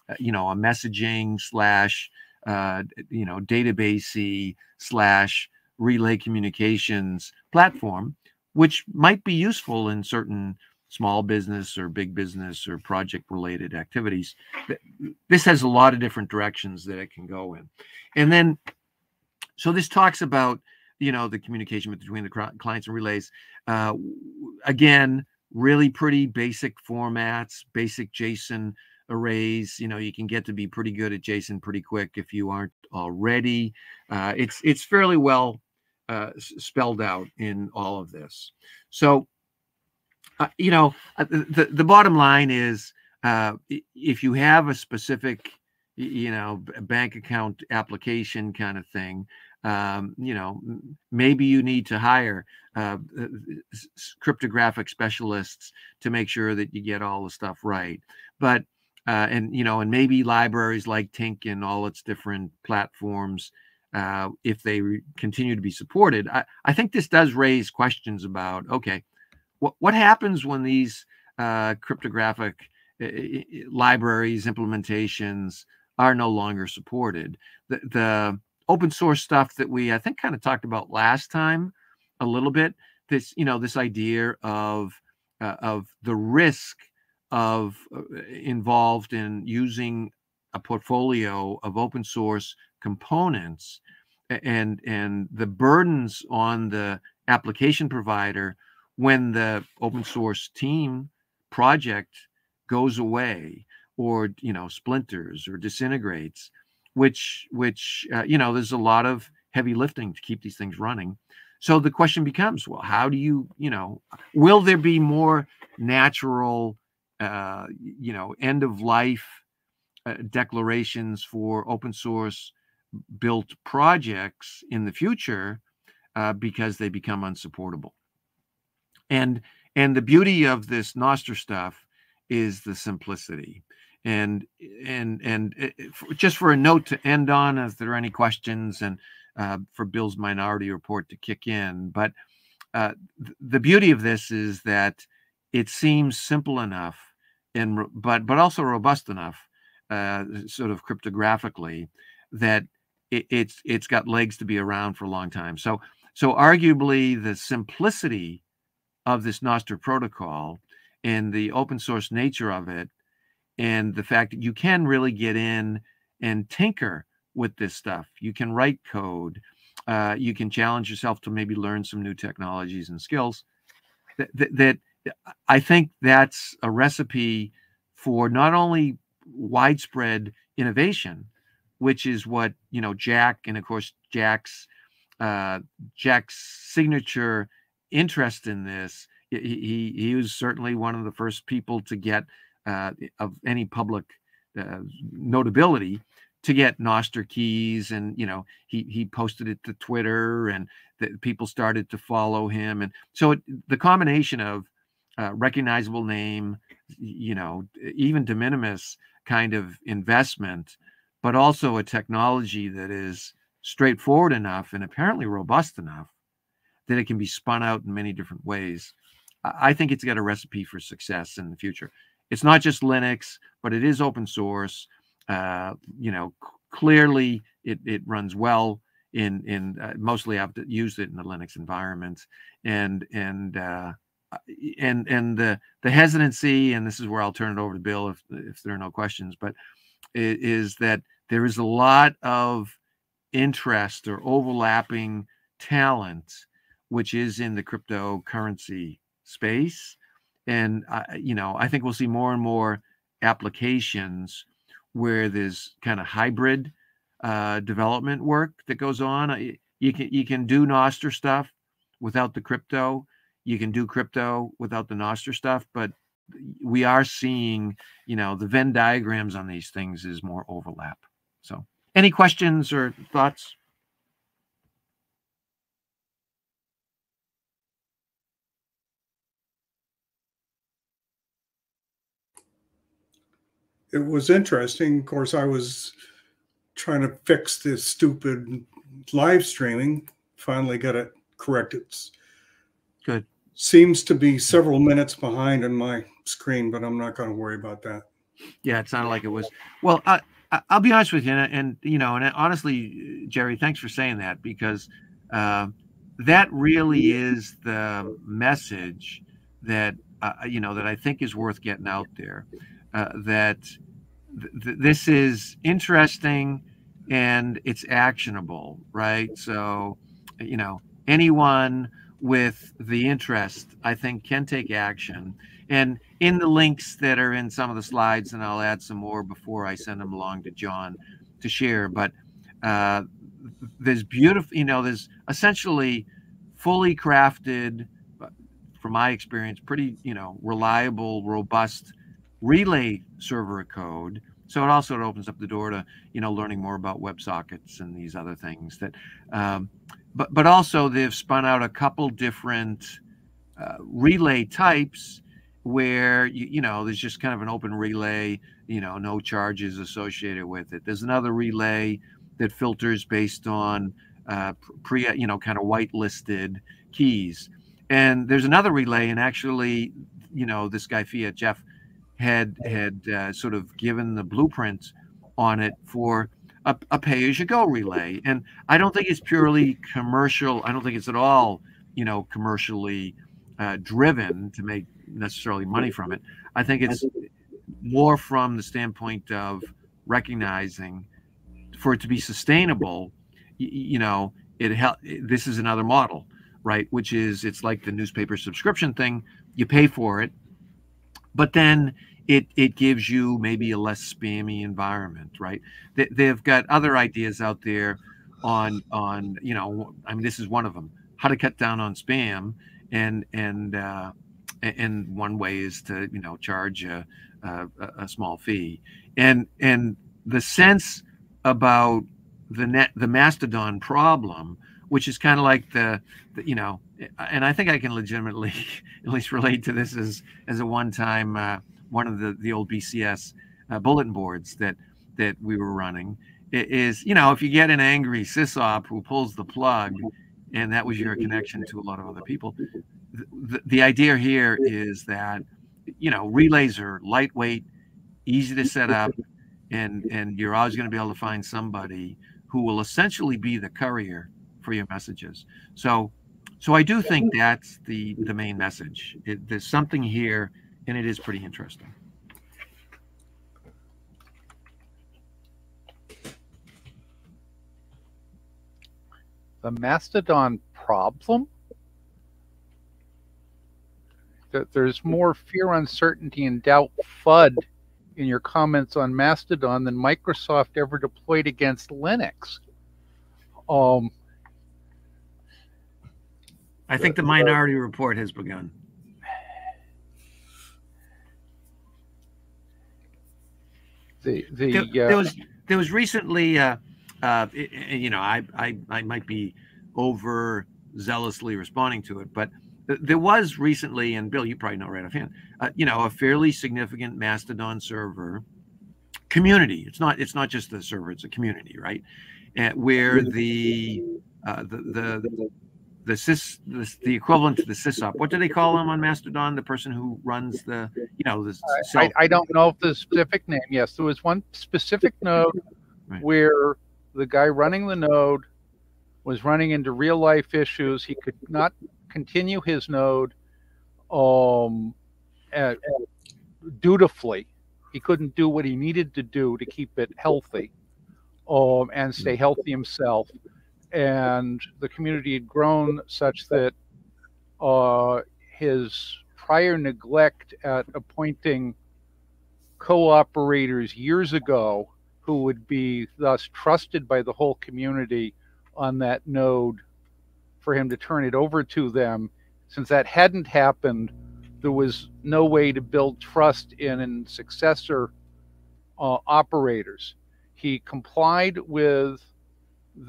uh, you know, a messaging slash, uh, you know, database-y slash relay communications platform, which might be useful in certain small business or big business or project-related activities, this has a lot of different directions that it can go in. And then, so this talks about, you know, the communication between the clients and relays. Uh, again, really pretty basic formats, basic JSON arrays. You know, you can get to be pretty good at JSON pretty quick if you aren't already. Uh, it's it's fairly well uh, spelled out in all of this. So, uh, you know, the the bottom line is, uh, if you have a specific, you know, bank account application kind of thing, Um, you know, maybe you need to hire uh, cryptographic specialists to make sure that you get all the stuff right. But, uh, and, you know, and maybe libraries like Tink and all its different platforms, uh, if they continue to be supported, I, I think this does raise questions about, okay, what, what happens when these uh, cryptographic uh, libraries, implementations are no longer supported? The, the open source stuff that we, I think, kind of talked about last time a little bit, this, you know, this idea of, uh, of the risk of uh, involved in using a portfolio of open source components and, and the burdens on the application provider when the open source team project goes away or, you know, splinters or disintegrates. Which, which uh, you know, there's a lot of heavy lifting to keep these things running. So the question becomes, well, how do you, you know, will there be more natural, uh, you know, end of life uh, declarations for open source built projects in the future uh, because they become unsupportable? And and the beauty of this Nostr stuff is the simplicity. And and and it, just for a note to end on, if there are any questions, and uh, for Bill's minority report to kick in. But uh, th the beauty of this is that it seems simple enough, and but but also robust enough, uh, sort of cryptographically, that it, it's it's got legs to be around for a long time. So so arguably the simplicity of this Nostr protocol and the open source nature of it, and the fact that you can really get in and tinker with this stuff. You can write code. Uh, you can challenge yourself to maybe learn some new technologies and skills. That, that, that I think that's a recipe for not only widespread innovation, which is what, you know, Jack and of course Jack's uh, Jack's signature interest in this he, he was certainly one of the first people to get, uh, of any public uh, notability, to get Nostr keys. And, you know, he, he posted it to Twitter, and the, people started to follow him. And so it, the combination of uh, recognizable name, you know, even de minimis kind of investment, but also a technology that is straightforward enough and apparently robust enough that it can be spun out in many different ways. I think it's got a recipe for success in the future. It's not just Linux, but it is open source. Uh, you know, clearly it, it runs well in, in uh, mostly I've used it in the Linux environment, and, and, uh, and, and the, the hesitancy, and this is where I'll turn it over to Bill if, if there are no questions, but it is that there is a lot of interest or overlapping talent, which is in the cryptocurrency space. And, uh, you know, I think we'll see more and more applications where there's kind of hybrid uh, development work that goes on. You can, you can do Nostr stuff without the crypto. You can do crypto without the Nostr stuff, but we are seeing, you know, the Venn diagrams on these things is more overlap. So any questions or thoughts? It was interesting. Of course, I was trying to fix this stupid live streaming. Finally got it corrected. Good. Seems to be several minutes behind on my screen, but I'm not going to worry about that. Yeah, it sounded like it was. Well, I, I'll be honest with you. And, and, you know, and honestly, Jerry, thanks for saying that, because uh, that really is the message that, uh, you know, that I think is worth getting out there. Uh, that th this is interesting and it's actionable, right? So, you know, anyone with the interest, I think, can take action. And in the links that are in some of the slides, and I'll add some more before I send them along to John to share, but uh, there's beautiful, you know, there's essentially fully crafted, from my experience, pretty, you know, reliable, robust relay server code. So it also, it opens up the door to, you know, learning more about WebSockets and these other things that, um, but, but also they've spun out a couple different uh, relay types where, you, you know, there's just kind of an open relay, you know, no charges associated with it. There's another relay that filters based on uh, pre, you know, kind of whitelisted keys. And there's another relay, and actually, you know, this guy, fiatjaf, had had uh, sort of given the blueprint on it for a, a pay-as-you-go relay. And I don't think it's purely commercial. I don't think it's at all, you know, commercially uh, driven to make necessarily money from it. I think it's more from the standpoint of recognizing, for it to be sustainable, you, you know, it this is another model, right? Which is, it's like the newspaper subscription thing. You pay for it, but then it, it gives you maybe a less spammy environment, right? They, they've got other ideas out there on, on, you know, I mean, this is one of them, how to cut down on spam. And, and, uh, and one way is to, you know, charge a, a, a small fee. And, and the sense about the net, the Mastodon problem, which is kind of like the, the, you know, and I think I can legitimately at least relate to this as, as a one-time, uh, one of the, the old B C S uh, bulletin boards that, that we were running. It is, you know, if you get an angry sysop who pulls the plug, and that was your connection to a lot of other people, the, the idea here is that, you know, relays are lightweight, easy to set up, and, and you're always going to be able to find somebody who will essentially be the courier for your messages. So, so I do think that's the, the main message. It, there's something here, and it is pretty interesting. The Mastodon problem? That there's more fear, uncertainty, and doubt FUD in your comments on Mastodon than Microsoft ever deployed against Linux. Um, I think the minority report has begun. The, the, there, uh, there was there was recently, uh, uh, it, you know, I, I I might be over zealously responding to it, but there was recently, and Bill, you probably know right offhand, uh, you know, a fairly significant Mastodon server community. It's not it's not just the server; it's a community, right? Uh, where the, uh, the the the the sys the, the equivalent to the sysop. What do they call them on Mastodon? The person who runs the, you know, the. I, I don't know if the specific name. Yes, there was one specific node, right, where the guy running the node was running into real life issues. He could not continue his node um, at, dutifully. He couldn't do what he needed to do to keep it healthy um, and stay healthy himself. And the community had grown such that uh, his prior neglect at appointing co-operators years ago who would be thus trusted by the whole community on that node for him to turn it over to them, since that hadn't happened, there was no way to build trust in, in successor uh, operators. He complied with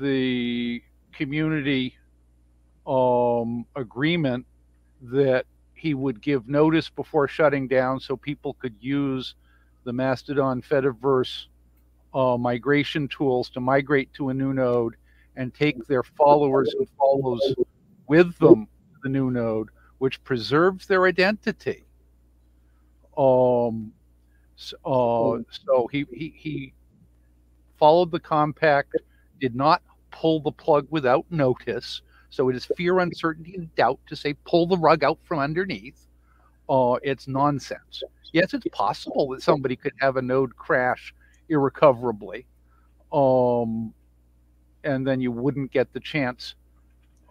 the community um, agreement that he would give notice before shutting down so people could use the Mastodon Fediverse uh, migration tools to migrate to a new node and take their followers and follows with them to the new node, which preserves their identity. Um, so, uh, so he, he, he followed the compact, did not pull the plug without notice. So it is fear, uncertainty, and doubt to say pull the rug out from underneath. Uh, it's nonsense. Yes, it's possible that somebody could have a node crash irrecoverably. Um, and then you wouldn't get the chance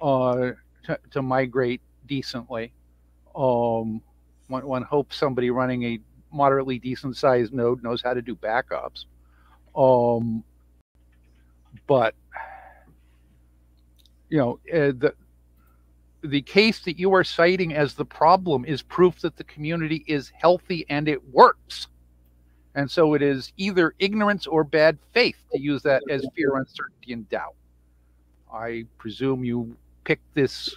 uh, to, to migrate decently. Um, one, one hopes somebody running a moderately decent-sized node knows how to do backups. Um, but, you know, uh, the, the case that you are citing as the problem is proof that the community is healthy and it works. And so it is either ignorance or bad faith to use that as fear, uncertainty, and doubt. I presume you picked this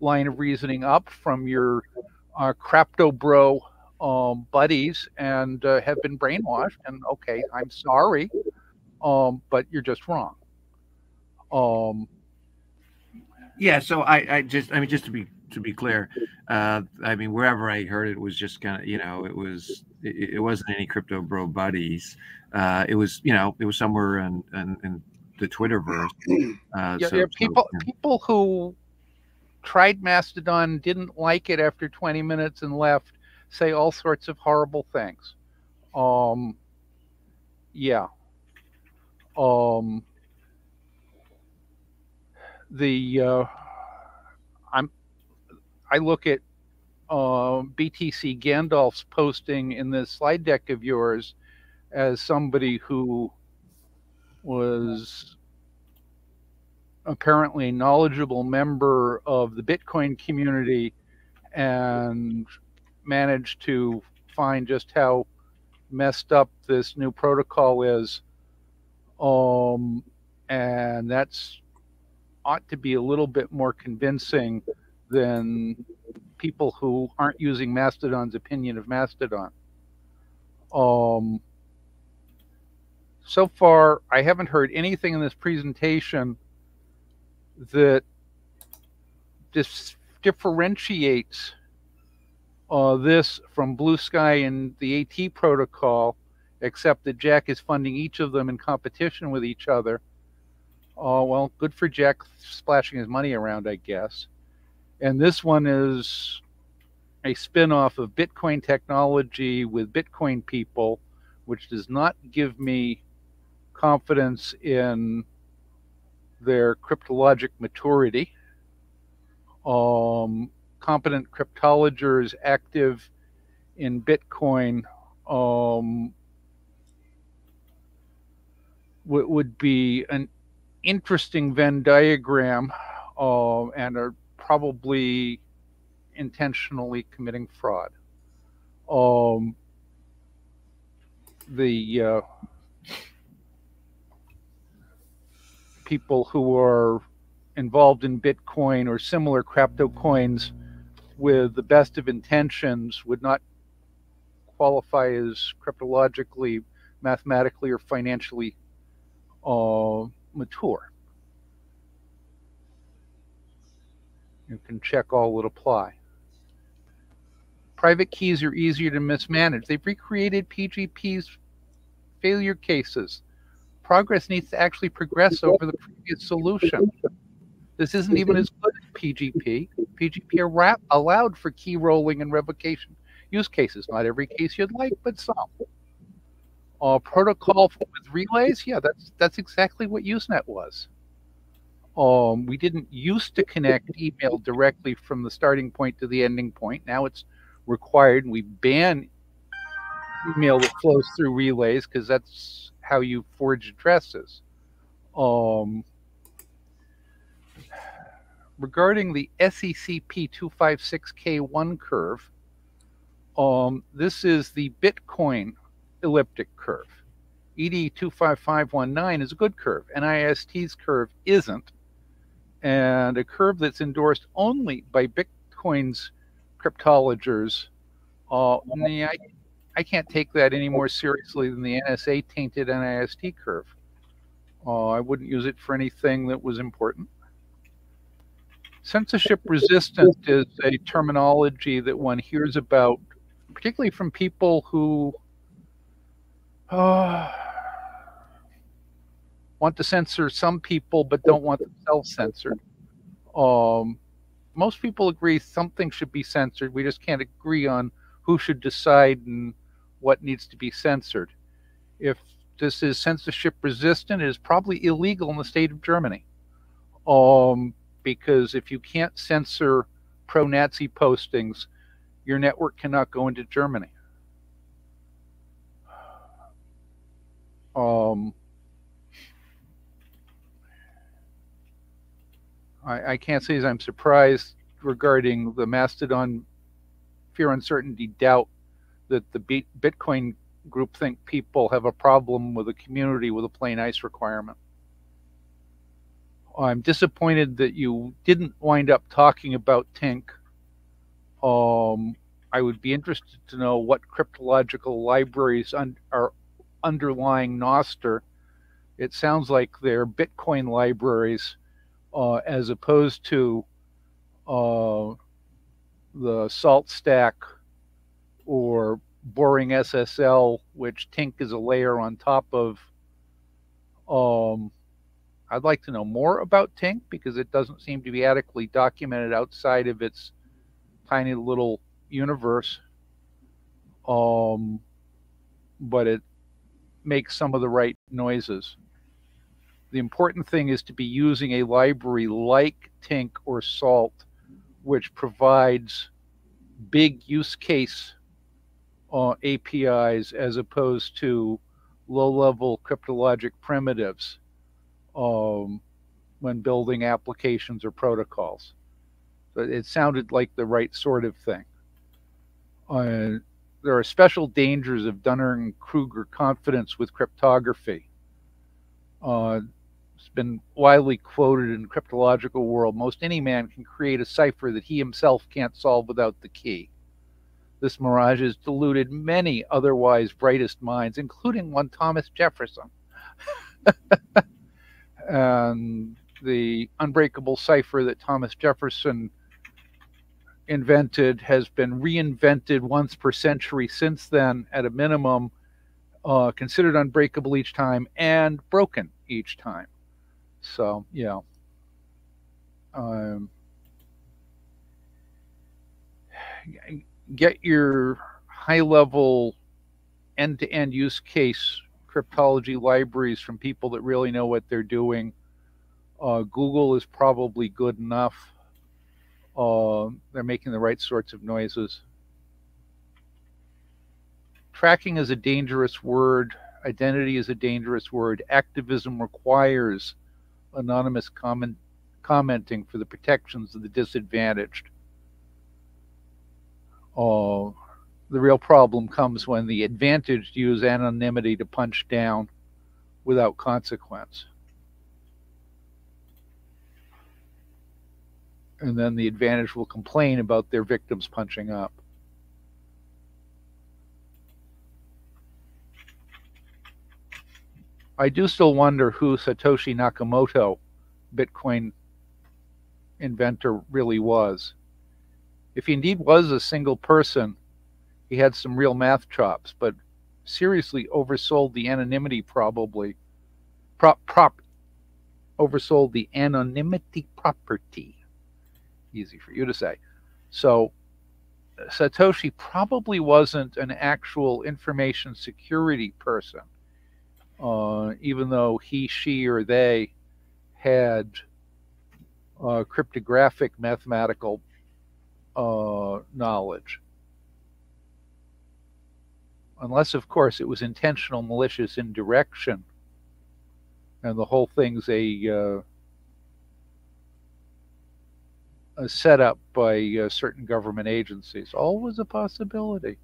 line of reasoning up from your uh, Crapto-bro um, buddies and uh, have been brainwashed. And okay, I'm sorry, um, but you're just wrong. Um, yeah. So I, I just, I mean, just to be to be clear, uh, I mean, wherever I heard it, it was just kind of, you know, it was. It wasn't any crypto bro buddies. Uh, it was, you know, it was somewhere in, in, in the Twitterverse. Uh, yeah, so, there are people, so, yeah. people who tried Mastodon, didn't like it after twenty minutes and left, say all sorts of horrible things. Um, yeah. Um, the uh, I'm I look at. Uh, B T C Gandalf's posting in this slide deck of yours as somebody who was apparently a knowledgeable member of the Bitcoin community and managed to find just how messed up this new protocol is. Um, and that's ought to be a little bit more convincing than people who aren't using Mastodon's opinion of Mastodon. Um, so far, I haven't heard anything in this presentation that dis differentiates uh, this from Blue Sky and the AT protocol, except that Jack is funding each of them in competition with each other. Uh, well, good for Jack splashing his money around, I guess. And this one is a spin-off of Bitcoin technology with Bitcoin people, which does not give me confidence in their cryptologic maturity. Um, competent cryptologers active in Bitcoin um, would be an interesting Venn diagram uh, and a probably intentionally committing fraud. Um, the uh, people who are involved in Bitcoin or similar crypto coins with the best of intentions would not qualify as cryptologically, mathematically, or financially uh, mature. You can check all that apply. Private keys are easier to mismanage. They've recreated P G P's failure cases. Progress needs to actually progress over the previous solution. This isn't even as good as P G P. P G P are allowed for key rolling and revocation use cases. Not every case you'd like, but some. Uh, protocol with relays? Yeah, that's that's exactly what Usenet was. Um, we didn't used to connect email directly from the starting point to the ending point. Now it's required, and we ban email that flows through relays because that's how you forge addresses. Um, regarding the S E C P two five six K one curve, um, this is the Bitcoin elliptic curve. E D two five five one nine is a good curve. N I S T's curve isn't. And a curve that's endorsed only by Bitcoin's cryptologers, uh, I, I can't take that any more seriously than the N S A tainted N I S T curve. Uh, I wouldn't use it for anything that was important. Censorship resistant is a terminology that one hears about, particularly from people who uh, want to censor some people but don't want themselves censored. Um, Most people agree something should be censored. We just can't agree on who should decide and what needs to be censored. If this is censorship resistant, it is probably illegal in the state of Germany. Um, because if you can't censor pro-Nazi postings, your network cannot go into Germany. Um, I can't say as I'm surprised regarding the Mastodon fear, uncertainty, doubt that the Bitcoin groupthink people have a problem with a community with a plain ice requirement. I'm disappointed that you didn't wind up talking about Tink. Um, I would be interested to know what cryptological libraries un are underlying Nostr. It sounds like they're Bitcoin libraries. Uh, as opposed to uh, the salt stack or Boring S S L, which Tink is a layer on top of. Um, I'd like to know more about Tink because it doesn't seem to be adequately documented outside of its tiny little universe. Um, but it makes some of the right noises. The important thing is to be using a library like Tink or Salt, which provides big use case uh, A P Is as opposed to low-level cryptologic primitives um, when building applications or protocols. So it sounded like the right sort of thing. Uh, there are special dangers of Dunning-Kruger confidence with cryptography. Uh, It's been widely quoted in the cryptological world. Most any man can create a cipher that he himself can't solve without the key. This mirage has deluded many otherwise brightest minds, including one Thomas Jefferson. And the unbreakable cipher that Thomas Jefferson invented has been reinvented once per century since then, at a minimum, uh, considered unbreakable each time and broken each time. So, yeah. Um, get your high-level end-to-end use case cryptology libraries from people that really know what they're doing. Uh, Google is probably good enough. Uh, they're making the right sorts of noises. Tracking is a dangerous word. Identity is a dangerous word. Activism requires anonymous comment, commenting for the protections of the disadvantaged. Oh, the real problem comes when the advantaged use anonymity to punch down without consequence. And then the advantaged will complain about their victims punching up. I do still wonder who Satoshi Nakamoto, Bitcoin inventor, really was. If he indeed was a single person, he had some real math chops, but seriously oversold the anonymity probably. Prop, prop, oversold the anonymity property. Easy for you to say. So Satoshi probably wasn't an actual information security person, uh, even though he, she, or they had uh, cryptographic mathematical uh, knowledge. Unless, of course, it was intentional malicious indirection, and the whole thing's a uh, a setup by uh, certain government agencies. Always a possibility.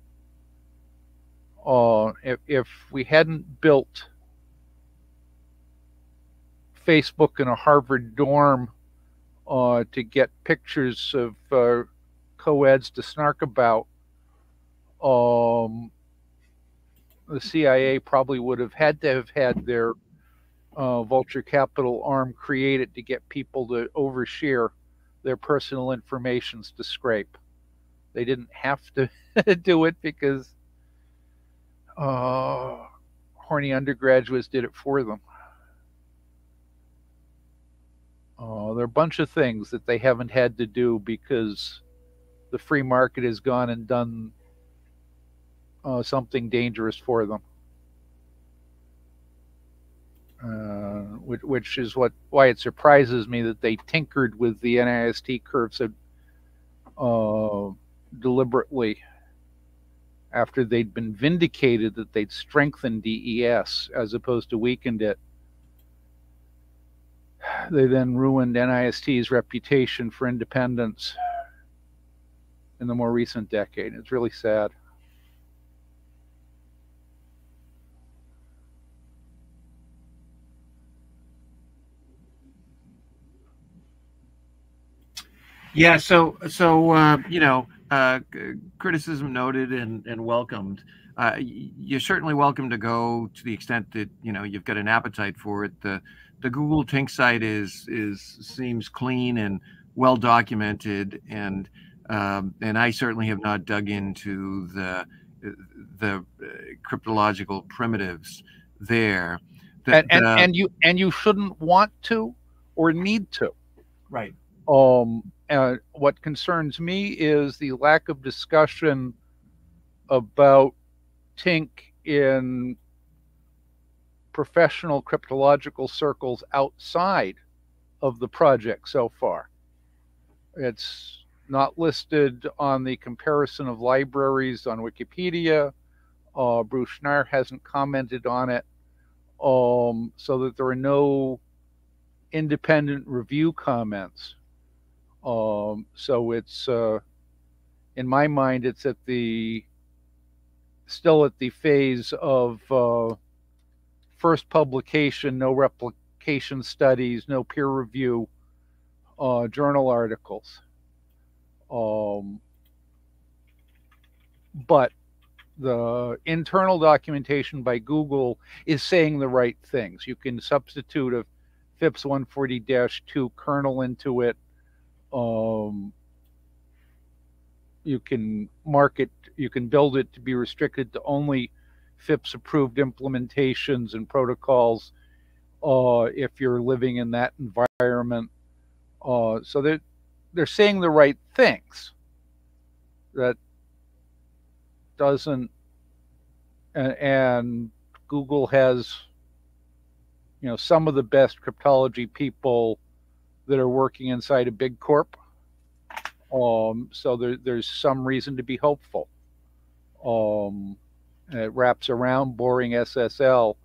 Uh, if, if we hadn't built Facebook in a Harvard dorm uh, to get pictures of uh, co-eds to snark about, um, the C I A probably would have had to have had their uh, vulture capital arm created to get people to overshare their personal informations to scrape. They didn't have to do it because uh, horny undergraduates did it for them. Uh, there are a bunch of things that they haven't had to do because the free market has gone and done Uh, something dangerous for them, uh, which, which is what why it surprises me that they tinkered with the N I S T curve so uh, deliberately after they'd been vindicated that they'd strengthened D E S as opposed to weakened it. They then ruined N I S T's reputation for independence in the more recent decade. It's really sad. Yeah, so so uh, you know, uh, criticism noted and, and welcomed. Uh, you're certainly welcome to go to the extent that you know you've got an appetite for it. The the Google Tink site is is seems clean and well documented, and um, and I certainly have not dug into the the cryptological primitives there. The, and and, the, and you and you shouldn't want to or need to. Right. Um. Uh, what concerns me is the lack of discussion about Tink in professional cryptological circles outside of the project so far. It's not listed on the comparison of libraries on Wikipedia. Uh, Bruce Schneier hasn't commented on it, um, so that there are no independent review comments. Um, so it's, uh, in my mind, it's at the, still at the phase of, uh, first publication, no replication studies, no peer review, uh, journal articles. Um, but the internal documentation by Google is saying the right things. You can substitute a FIPS one forty dash two kernel into it. Um, you can mark it, you can build it to be restricted to only FIPS approved implementations and protocols uh, if you're living in that environment. Uh, so they're, they're saying the right things. That doesn't, and, and Google has, you know, some of the best cryptology people that are working inside a big corp, um, so there, there's some reason to be hopeful. Um, it wraps around Boring S S L,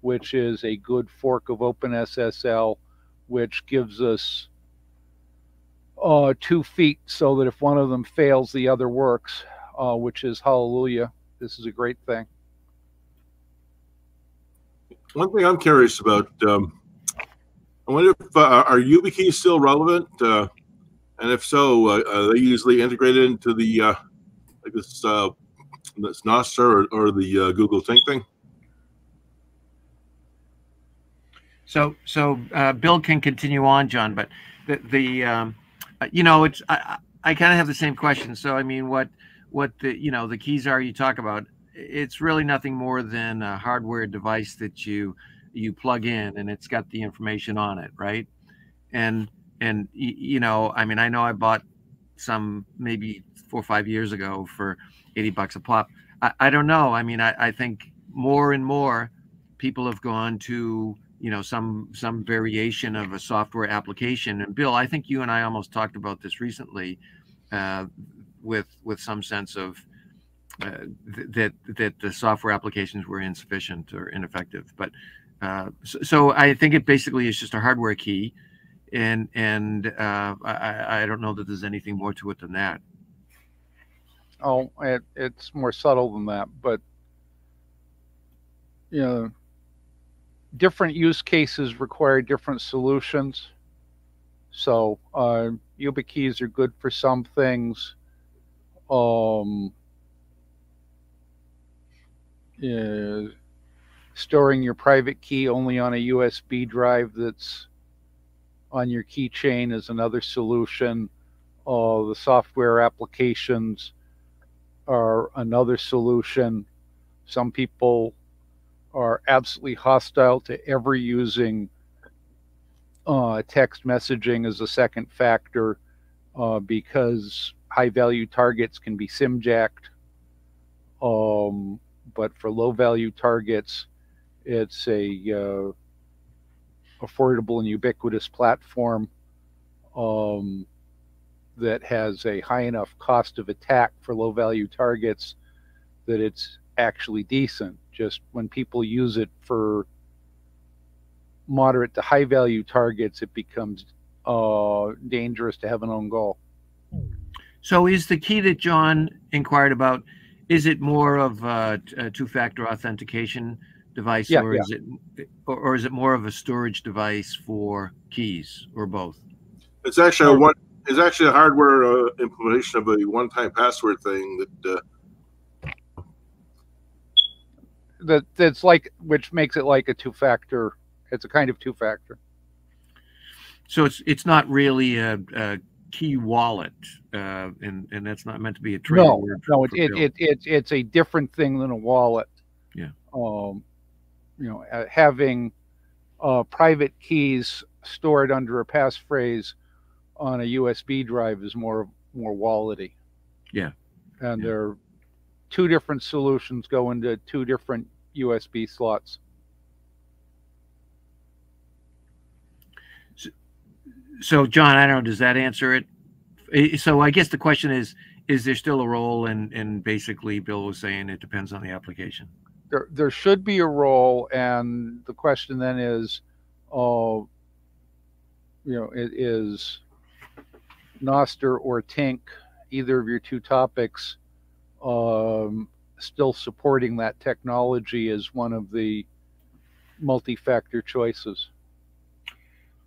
which is a good fork of Open S S L, which gives us uh, two feet so that if one of them fails, the other works. uh, which is hallelujah. This is a great thing. One thing I'm curious about, um, I wonder if uh, are YubiKeys still relevant? Uh, and if so, uh, are they usually integrated into the uh, like this uh, this Nostr or, or the uh, Google Tink thing? So, so uh, Bill can continue on, John, but the, the um, you know, it's I, I kind of have the same question. So, I mean, what what the you know the keys are you talk about? It's really nothing more than a hardware device that you you plug in, and it's got the information on it, right? And and you know, I mean, I know I bought some maybe four or five years ago for eighty bucks a pop. I, I don't know. I mean, I, I think more and more people have gone to you know some some variation of a software application. And Bill, I think you and I almost talked about this recently, uh, with with some sense of. Uh, th that that the software applications were insufficient or ineffective, but uh, so, so I think it basically is just a hardware key, and and uh, I, I don't know that there's anything more to it than that. Oh, it, it's more subtle than that, but you know, different use cases require different solutions. So uh, YubiKeys are good for some things. Um, Uh, storing your private key only on a U S B drive that's on your keychain is another solution. Uh, the software applications are another solution. Some people are absolutely hostile to ever using uh, text messaging as a second factor uh, because high-value targets can be simjacked. Um, But for low-value targets, it's a uh, affordable and ubiquitous platform um, that has a high enough cost of attack for low-value targets that it's actually decent. Just when people use it for moderate to high-value targets, it becomes uh, dangerous to have an own goal. So is the key that John inquired about, is it more of a, a two-factor authentication device, yeah, or yeah. is it, or, or is it more of a storage device for keys, or both? It's actually or, a one. It's actually a hardware uh, implementation of a one-time password thing that uh, that that's like, which makes it like a two-factor. It's a kind of two-factor. So it's it's not really a. a key wallet, uh, and and that's not meant to be a trade no, word. No, no, it, it, it it it's a different thing than a wallet. Yeah. Um, you know, uh, having uh, private keys stored under a passphrase on a U S B drive is more more wallety. Yeah. And yeah. there are two different solutions go into two different U S B slots. So, John, I don't know, does that answer it? So I guess the question is, is there still a role? And, and basically Bill was saying it depends on the application. There, there should be a role. And the question then is, uh, you know, it is Nostr or Tink, either of your two topics, um, still supporting that technology as one of the multi-factor choices.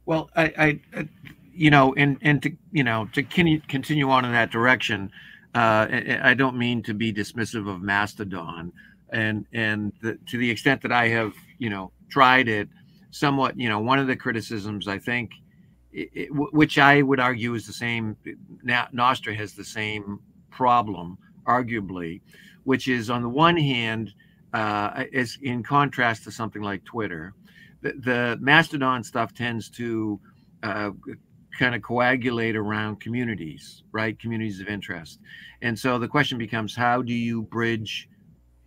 Well, I, I, you know, and and to you know to continue on in that direction, uh, I don't mean to be dismissive of Mastodon, and and the, to the extent that I have you know tried it, somewhat you know one of the criticisms I think, it, it, which I would argue is the same, Nostr has the same problem arguably, which is on the one hand, uh, is in contrast to something like Twitter. The, the Mastodon stuff tends to uh, kind of coagulate around communities, right? Communities of interest. And so the question becomes, how do you bridge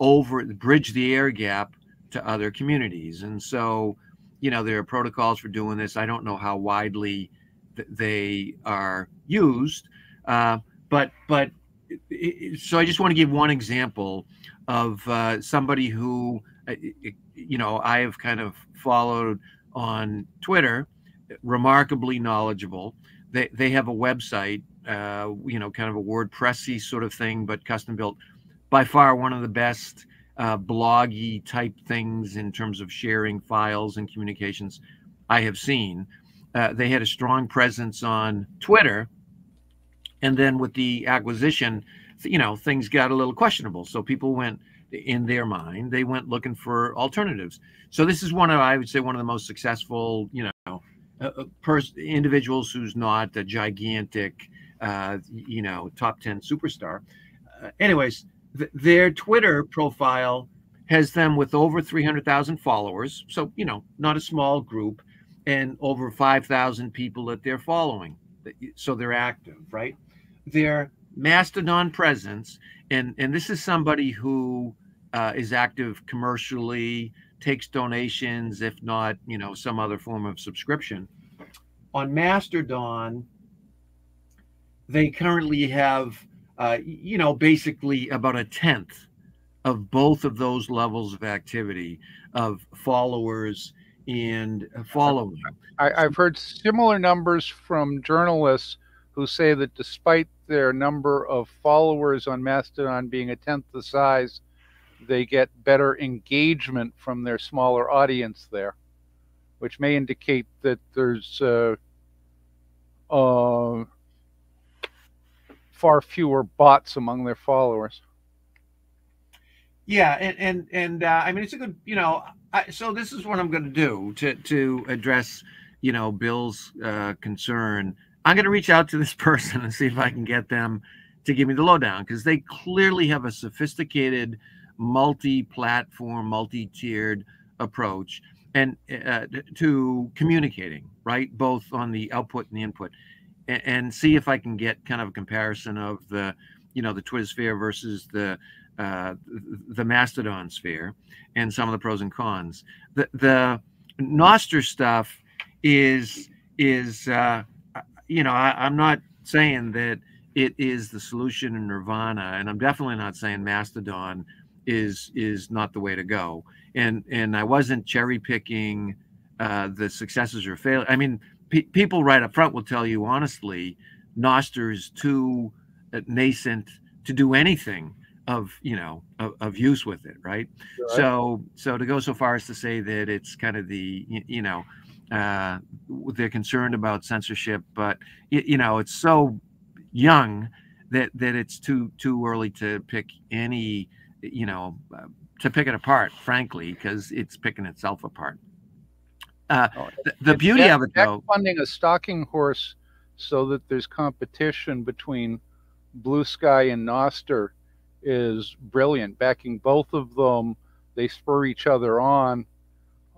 over, bridge the air gap to other communities? And so, you know, there are protocols for doing this. I don't know how widely th they are used, uh, but, but it, it, so I just want to give one example of uh, somebody who, uh, it, you know, I have kind of followed on Twitter, remarkably knowledgeable. They, they have a website uh, you know, kind of a WordPressy sort of thing, but custom built. By far one of the best uh, bloggy type things in terms of sharing files and communications I have seen. Uh, they had a strong presence on Twitter, and then with the acquisition, you know, things got a little questionable. So people went, in their mind, they went looking for alternatives. So this is one of, I would say, one of the most successful, you know, uh, pers individuals who's not a gigantic, uh, you know, top ten superstar. Uh, anyways, th their Twitter profile has them with over three hundred thousand followers. So, you know, not a small group, and over five thousand people that they're following. So they're active, right? Their Mastodon presence, and, and this is somebody who uh, is active commercially, takes donations, if not, you know, some other form of subscription. On Mastodon, they currently have, uh, you know, basically about a tenth of both of those levels of activity of followers and following. I, I've heard similar numbers from journalists who say that despite their number of followers on Mastodon being a tenth the size, they get better engagement from their smaller audience there, which may indicate that there's uh, uh, far fewer bots among their followers. Yeah, and and, and uh, I mean, it's a good, you know, I, so this is what I'm going to do to to address, you know, Bill's uh, concern. I'm going to reach out to this person and see if I can get them to give me the lowdown, because they clearly have a sophisticated, multi-platform, multi-tiered approach and uh, to communicating, right? Both on the output and the input, and, and see if I can get kind of a comparison of the, you know, the Twitter sphere versus the uh, the Mastodon sphere, and some of the pros and cons. The the Nostr stuff is is. Uh, You know, I, I'm not saying that it is the solution in Nirvana, and I'm definitely not saying Mastodon is is not the way to go. And and I wasn't cherry picking uh, the successes or failures. I mean, pe people right up front will tell you honestly, Nostr is too nascent to do anything of you know of, of use with it, right? Sure. So so to go so far as to say that it's kind of the you, you know. Uh, they're concerned about censorship, but it, you know it's so young that that it's too too early to pick any, you know, uh, to pick it apart, frankly, because it's picking itself apart. Uh, oh, the the beauty Jack, of it, though, Jack funding a stalking horse so that there's competition between Blue Sky and Nostr is brilliant. Backing both of them, they spur each other on.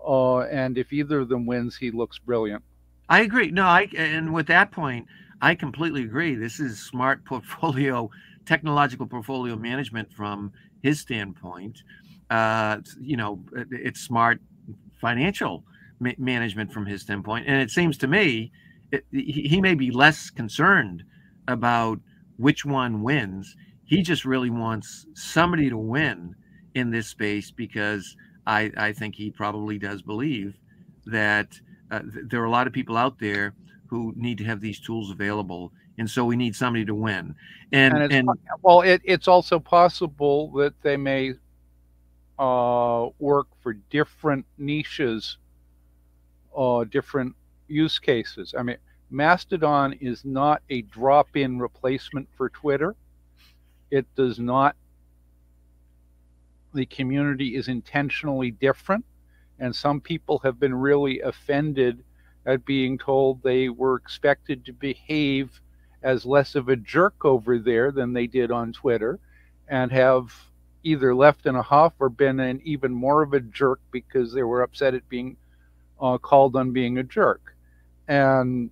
Uh, and if either of them wins, he looks brilliant. I agree. No, I and with that point, I completely agree. This is smart portfolio, technological portfolio management from his standpoint. Uh, you know, it's smart financial ma management from his standpoint. And it seems to me it, he may be less concerned about which one wins. He just really wants somebody to win in this space, because I, I think he probably does believe that uh, th there are a lot of people out there who need to have these tools available, and so we need somebody to win. And, and, and well, it, it's also possible that they may uh, work for different niches or uh, different use cases. I mean, Mastodon is not a drop-in replacement for Twitter. It does not. The community is intentionally different, and some people have been really offended at being told they were expected to behave as less of a jerk over there than they did on Twitter, and have either left in a huff or been an even more of a jerk because they were upset at being uh, called on being a jerk. And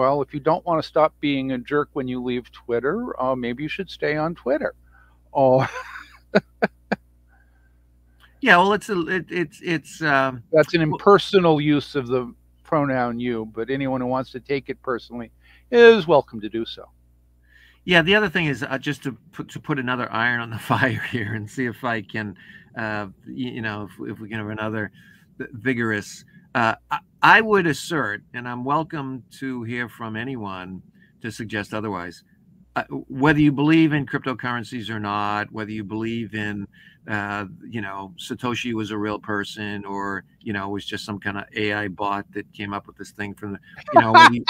well, if you don't want to stop being a jerk when you leave Twitter, uh, maybe you should stay on Twitter. Oh. Yeah, well, it's a, it, it's it's um, that's an impersonal use of the pronoun you, but anyone who wants to take it personally is welcome to do so. Yeah, the other thing is uh, just to put to put another iron on the fire here and see if I can, uh, you know, if, if we can have another vigorous. Uh, I, I would assert, and I'm welcome to hear from anyone to suggest otherwise. Uh, whether you believe in cryptocurrencies or not, whether you believe in, uh, you know, Satoshi was a real person, or, you know, it was just some kind of A I bot that came up with this thing from the, you know, whether you,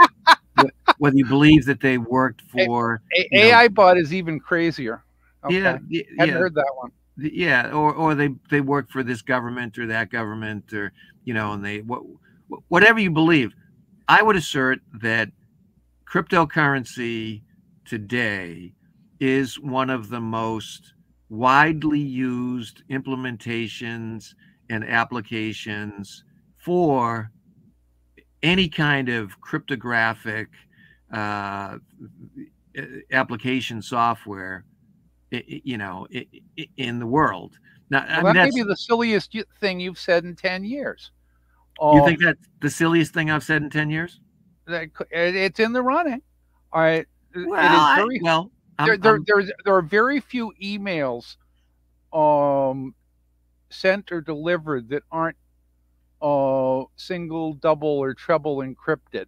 whether you believe that they worked for. A, a, AI know, bot is even crazier. Okay. Yeah. yeah I haven't yeah. heard that one. Yeah. Or, or they, they work for this government or that government, or, you know, and they, what, whatever you believe, I would assert that cryptocurrency today is one of the most widely used implementations and applications for any kind of cryptographic uh, application software, you know, in the world. Now, well, I mean, that that's, may be the silliest thing you've said in ten years. Um, you think that's the silliest thing I've said in ten years? That, it's in the running. All right. Well, it is very, I, well I'm, there, there, there, there are very few emails um, sent or delivered that aren't uh, single, double, or treble encrypted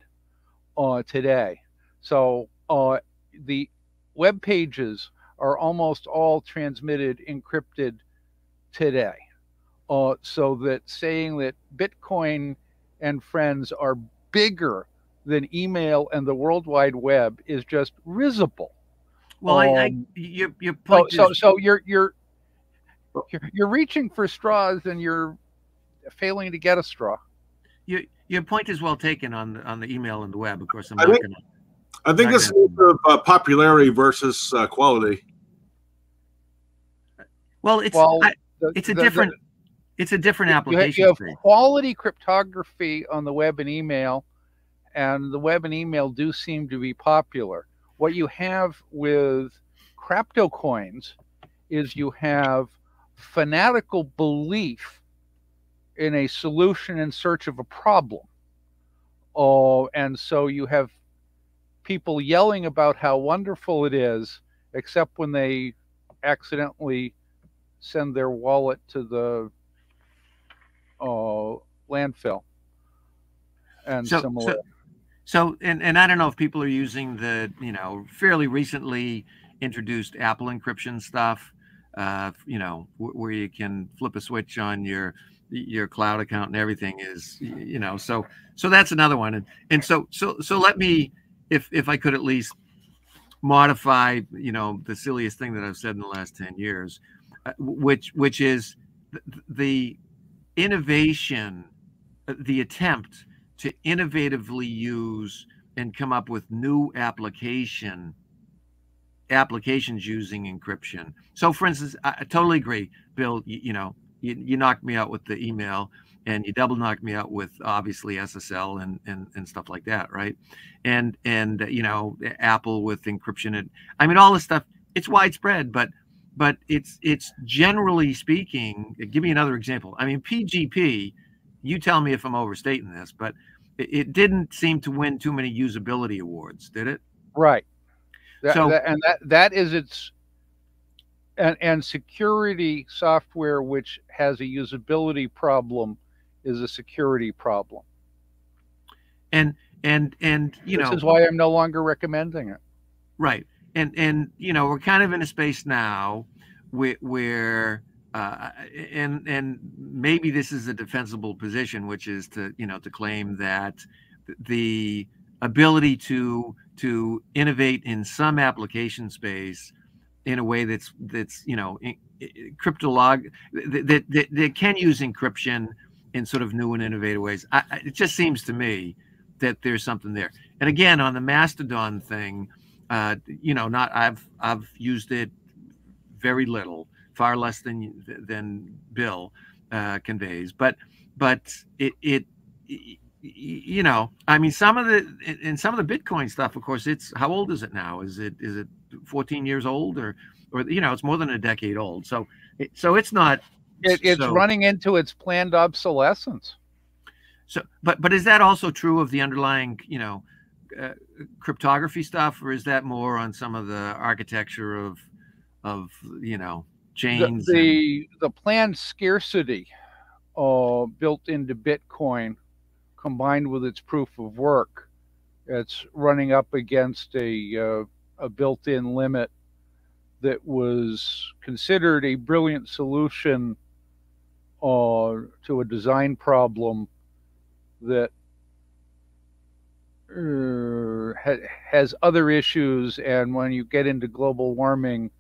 uh, today. So uh, the web pages are almost all transmitted encrypted today. Uh, so that saying that Bitcoin and friends are bigger than email and the World Wide Web is just risible. Well, um, I, I your, your point so, is... so so you're you're you're reaching for straws and you're failing to get a straw. Your your point is well taken on the, on the email and the web. Of course, I'm I not going to. I think this gonna, is of uh, popularity versus uh, quality. Well, it's well, I, the, it's a the, different the, it's a different application. You have, you have quality cryptography on the web and email. And the web and email do seem to be popular. What you have with crypto coins is you have fanatical belief in a solution in search of a problem. Oh, and so you have people yelling about how wonderful it is, except when they accidentally send their wallet to the oh, landfill and so, similar. So So, and, and I don't know if people are using the, you know, fairly recently introduced Apple encryption stuff, uh, you know, wh where you can flip a switch on your, your cloud account and everything is, you know, so, so that's another one. And, and so, so, so let me, if, if I could at least modify, you know, the silliest thing that I've said in the last ten years, uh, which, which is th the innovation, the attempt to innovatively use and come up with new application applications using encryption. So for instance, I, I totally agree, Bill, you, you know, you, you knocked me out with the email and you double knocked me out with obviously S S L and, and, and stuff like that, right? And, and uh, you know, Apple with encryption. And, I mean, all this stuff, it's widespread, but, but it's, it's generally speaking, give me another example. I mean, P G P, you tell me if I'm overstating this, but it didn't seem to win too many usability awards, did it? Right. That, so, that, and that, that is its, and, and security software, which has a usability problem, is a security problem. And, and, and, you know, this is why I'm no longer recommending it. Right. And, and, you know, we're kind of in a space now where, where Uh, and and maybe this is a defensible position, which is to you know to claim that the ability to to innovate in some application space in a way that's that's you know cryptolog that that, that that can use encryption in sort of new and innovative ways. I, it just seems to me that there's something there. And again, on the Mastodon thing, uh, you know, not I've I've used it very little. Far less than than Bill uh, conveys, but but it, it it you know I mean some of the in some of the Bitcoin stuff, of course, it's how old is it now? Is it is it fourteen years old or or you know it's more than a decade old? So it, so it's not it, it's so, running into its planned obsolescence. So but but is that also true of the underlying you know uh, cryptography stuff, or is that more on some of the architecture of of you know? The, the the planned scarcity uh, built into Bitcoin, combined with its proof of work, It's running up against a, uh, a built-in limit that was considered a brilliant solution uh, to a design problem that uh, ha has other issues. And when you get into global warming,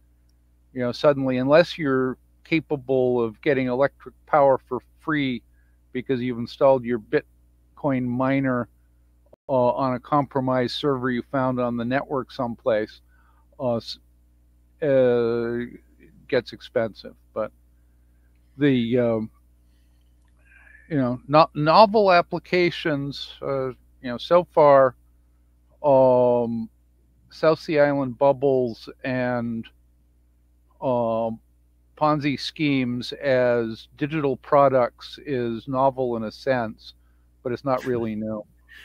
you know, suddenly, unless you're capable of getting electric power for free because you've installed your Bitcoin miner uh, on a compromised server you found on the network someplace, uh, uh, it gets expensive. But the, um, you know, no novel applications, uh, you know, so far, um, South Sea Island bubbles and um, Ponzi schemes as digital products is novel in a sense, but it's not really new.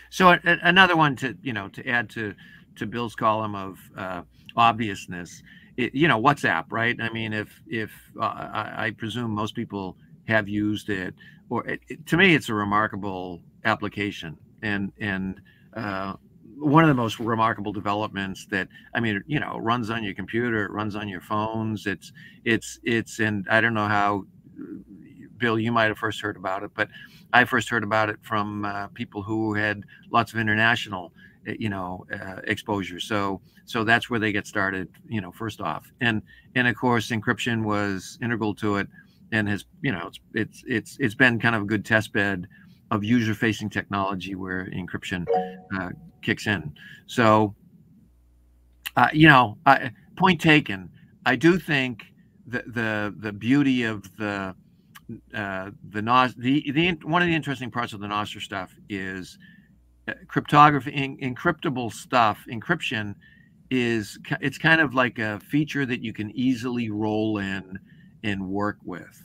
So a, a, another one to, you know, to add to, to Bill's column of uh, obviousness, it, you know, WhatsApp, right? I mean, if, if uh, I, I presume most people have used it, or it, it, to me, it's a remarkable application. And, and uh, one of the most remarkable developments that, I mean, you know, runs on your computer, it runs on your phones. It's, it's, it's, and I don't know how, Bill, you might've first heard about it, but I first heard about it from uh, people who had lots of international, you know, uh, exposure. So, so that's where they get started, you know, first off. And, and of course, encryption was integral to it and has, you know, it's, it's, it's, it's been kind of a good test bed of user-facing technology where encryption uh, kicks in. So, uh, you know, I, point taken. I do think the the the beauty of the uh, the Nostr, the the one of the interesting parts of the Nostr stuff is cryptography, in, encryptable stuff. Encryption is it's kind of like a feature that you can easily roll in and work with,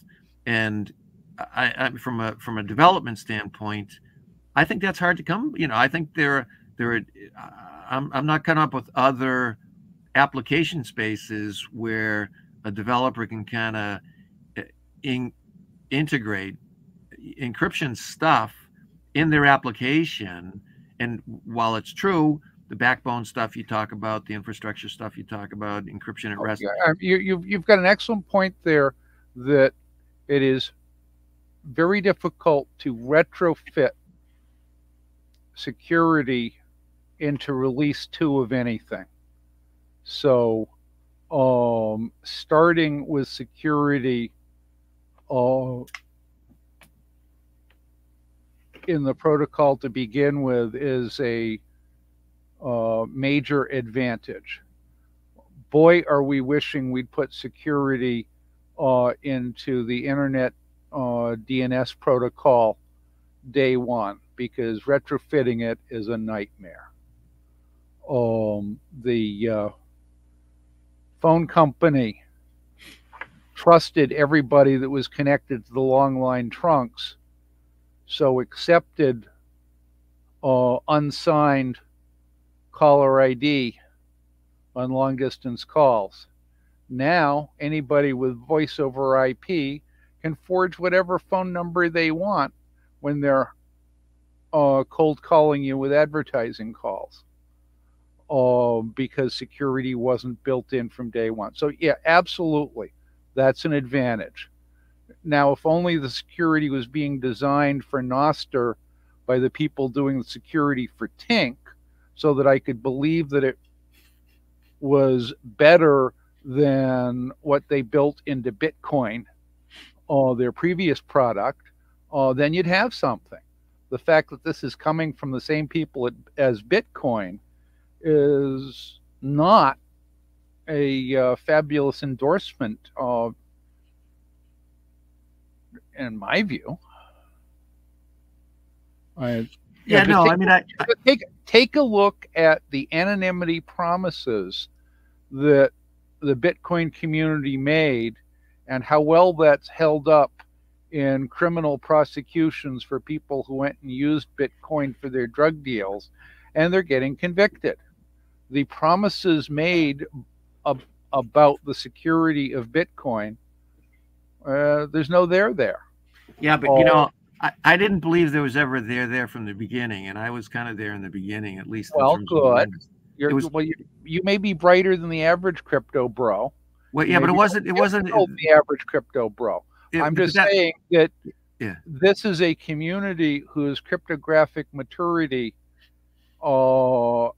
and I, I from a from a development standpoint, I think that's hard to come. You know, I think there. Are, There are, I'm, I'm not caught up with other application spaces where a developer can kind of in, integrate encryption stuff in their application. And while it's true, the backbone stuff you talk about, the infrastructure stuff you talk about, encryption at rest. Yeah, you, you've, you've got an excellent point there that it is very difficult to retrofit security into release two of anything. So um, starting with security uh, in the protocol to begin with is a uh, major advantage. Boy, are we wishing we'd put security uh, into the internet uh, D N S protocol day one, because retrofitting it is a nightmare. Um, the uh, phone company trusted everybody that was connected to the long line trunks, so accepted uh, unsigned caller I D on long distance calls. Now anybody with voice over I P can forge whatever phone number they want when they're uh, cold calling you with advertising calls, uh, because security wasn't built in from day one. So yeah, absolutely. That's an advantage. Now, if only the security was being designed for Nostr by the people doing the security for Tink, so that I could believe that it was better than what they built into Bitcoin or uh, their previous product, Uh, then you'd have something. The fact that this is coming from the same people at, as Bitcoin is not a uh, fabulous endorsement, uh, in my view. I, yeah, yeah no, take, I mean, I, take, take a look at the anonymity promises that the Bitcoin community made and how well that's held up in criminal prosecutions for people who went and used Bitcoin for their drug deals, and they're getting convicted. The promises made ab about the security of Bitcoin, uh, there's no there there. Yeah, but, you know, I, I didn't believe there was ever there there from the beginning, and I was kind of there in the beginning, at least. Well, good. You're, was, well, you, you may be brighter than the average crypto bro. Well, yeah, but it wasn't. It wasn't the average crypto bro. It, I'm just that, saying that yeah. this is a community whose cryptographic maturity uh,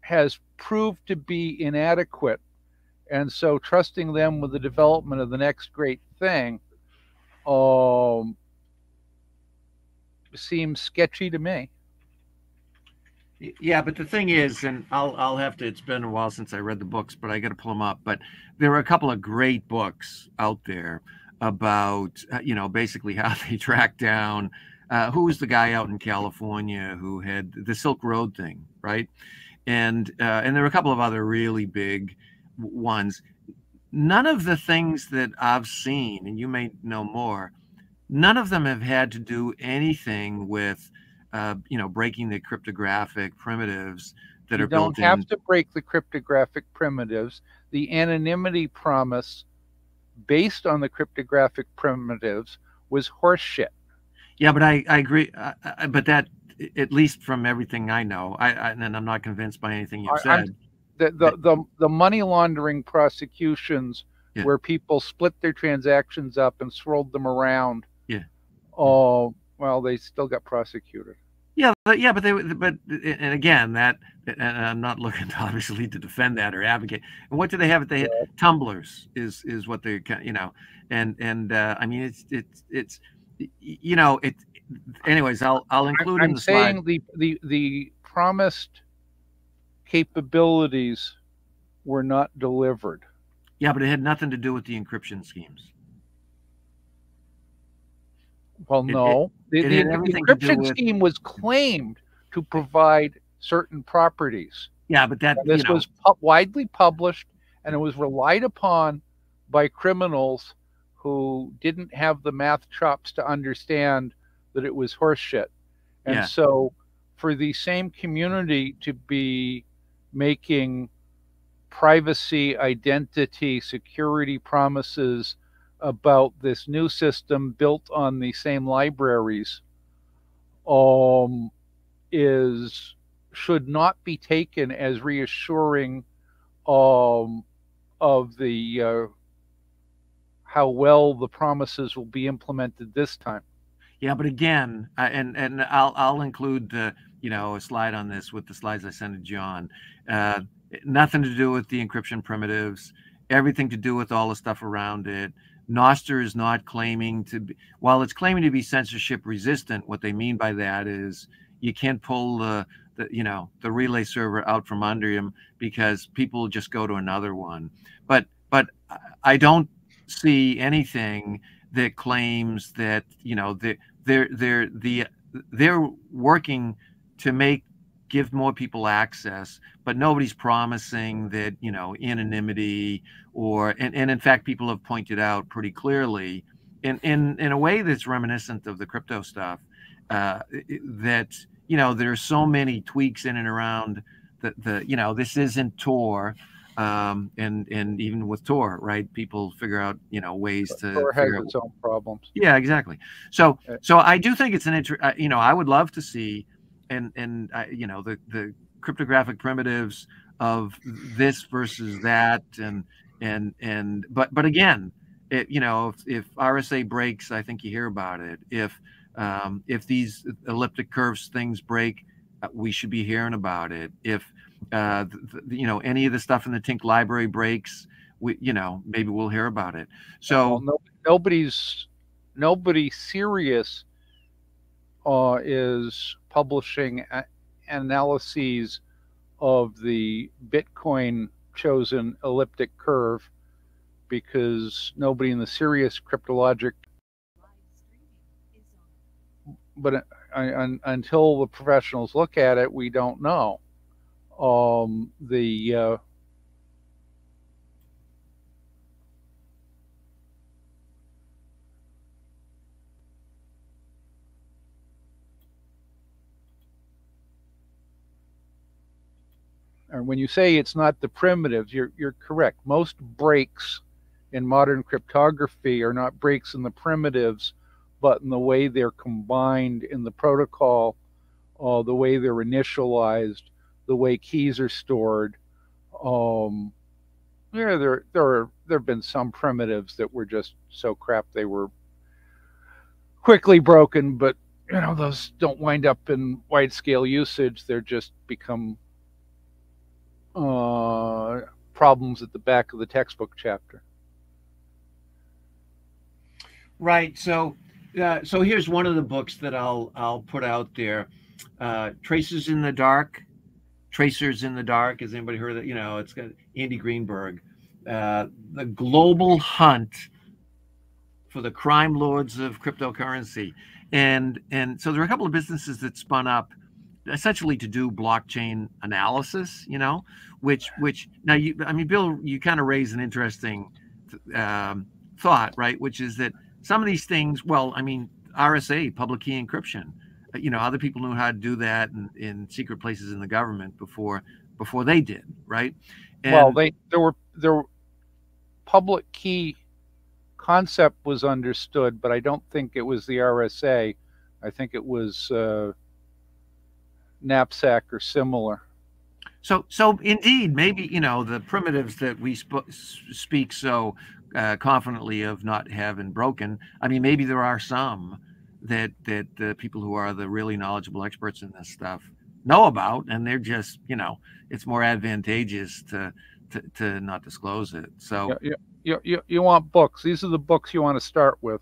has proved to be inadequate, and so trusting them with the development of the next great thing um, seems sketchy to me. Yeah, but the thing is, and I'll I'll have to. It's been a while since I read the books, but I got to pull them up. But there are a couple of great books out there about you know basically how they track down uh, who was the guy out in California who had the Silk Road thing, right? And uh, and there are a couple of other really big ones. None of the things that I've seen, and you may know more, none of them have had to do anything with. Uh, you know, breaking the cryptographic primitives that you are built in. You don't have to break the cryptographic primitives. The anonymity promise based on the cryptographic primitives was horseshit. Yeah, but I, I agree. Uh, I, but that, at least from everything I know, I, I and I'm not convinced by anything you've I, said. The, the, the, the money laundering prosecutions yeah. where people split their transactions up and swirled them around. Yeah. Oh, well, they still got prosecuted. Yeah, but, yeah, but they, but, and again, that, and I'm not looking obviously to defend that or advocate. And what do they have? They had yeah. tumblers is is what they, you know, and and uh, I mean, it's it's it's, you know, it. Anyways, I'll I'll include. I'm in the saying slide. the the the promised capabilities were not delivered. Yeah, but it had nothing to do with the encryption schemes. Well, no. It, it, the, it the encryption scheme was claimed to provide certain properties. Yeah, but that this you know. was pu widely published, and it was relied upon by criminals who didn't have the math chops to understand that it was horseshit. And yeah. so, for the same community to be making privacy, identity, security promises about this new system built on the same libraries um, is should not be taken as reassuring um, of the uh, how well the promises will be implemented this time. Yeah, but again, I, and and I'll I'll include the you know a slide on this with the slides I sent to John. Uh, nothing to do with the encryption primitives. Everything to do with all the stuff around it. Nostr is not claiming to be, while it's claiming to be censorship resistant, what they mean by that is you can't pull the, the you know, the relay server out from under him because people just go to another one. But, but I don't see anything that claims that, you know, they're, they're, they're, the, they're working to make, give more people access, but nobody's promising that, you know, anonymity or, and, and in fact, people have pointed out pretty clearly in, in, in a way that's reminiscent of the crypto stuff uh, that, you know, there are so many tweaks in and around the, the you know, this isn't Tor um, and, and even with Tor, right. People figure out, you know, ways to Tor has its own problems. Yeah, exactly. So, okay. so I do think it's an interest, uh, you know, I would love to see and and uh, you know the the cryptographic primitives of this versus that and and and but but again it, you know if, if R S A breaks, I think you hear about it. If um, if these elliptic curves things break, uh, we should be hearing about it. If uh, the, the, you know any of the stuff in the Tink library breaks, we you know maybe we'll hear about it. So well, no, nobody's nobody serious uh, is. publishing analyses of the Bitcoin chosen elliptic curve because nobody in the serious cryptologic, but uh, until the professionals look at it, we don't know. Um, the uh, When you say it's not the primitives, you're, you're correct. Most breaks in modern cryptography are not breaks in the primitives, but in the way they're combined in the protocol, uh, the way they're initialized, the way keys are stored. Um, there, there, there, are, there have been some primitives that were just so crap they were quickly broken, but you know, those don't wind up in wide-scale usage. They're just become uh, problems at the back of the textbook chapter. Right. So, uh, so here's one of the books that I'll I'll put out there. Uh, Tracers in the Dark. Tracers in the Dark. Has anybody heard of that? You know, it's got Andy Greenberg. Uh, the global hunt for the crime lords of cryptocurrency. And and so there are a couple of businesses that spun up essentially to do blockchain analysis, you know, which which now you I mean, Bill, you kind of raise an interesting um, thought, right? Which is that some of these things, well, I mean, R S A, public key encryption, you know, other people knew how to do that in, in secret places in the government before before they did, right? And, well, they there were there were public key. Concept was understood, but I don't think it was the R S A. I think it was uh, knapsack or similar. So, so indeed, maybe, you know, the primitives that we sp speak so uh, confidently of not having broken. I mean, maybe there are some that that the people who are the really knowledgeable experts in this stuff know about, and they're just, you know, it's more advantageous to to, to not disclose it. So. Yeah, yeah. You, you, you want books. These are the books you want to start with.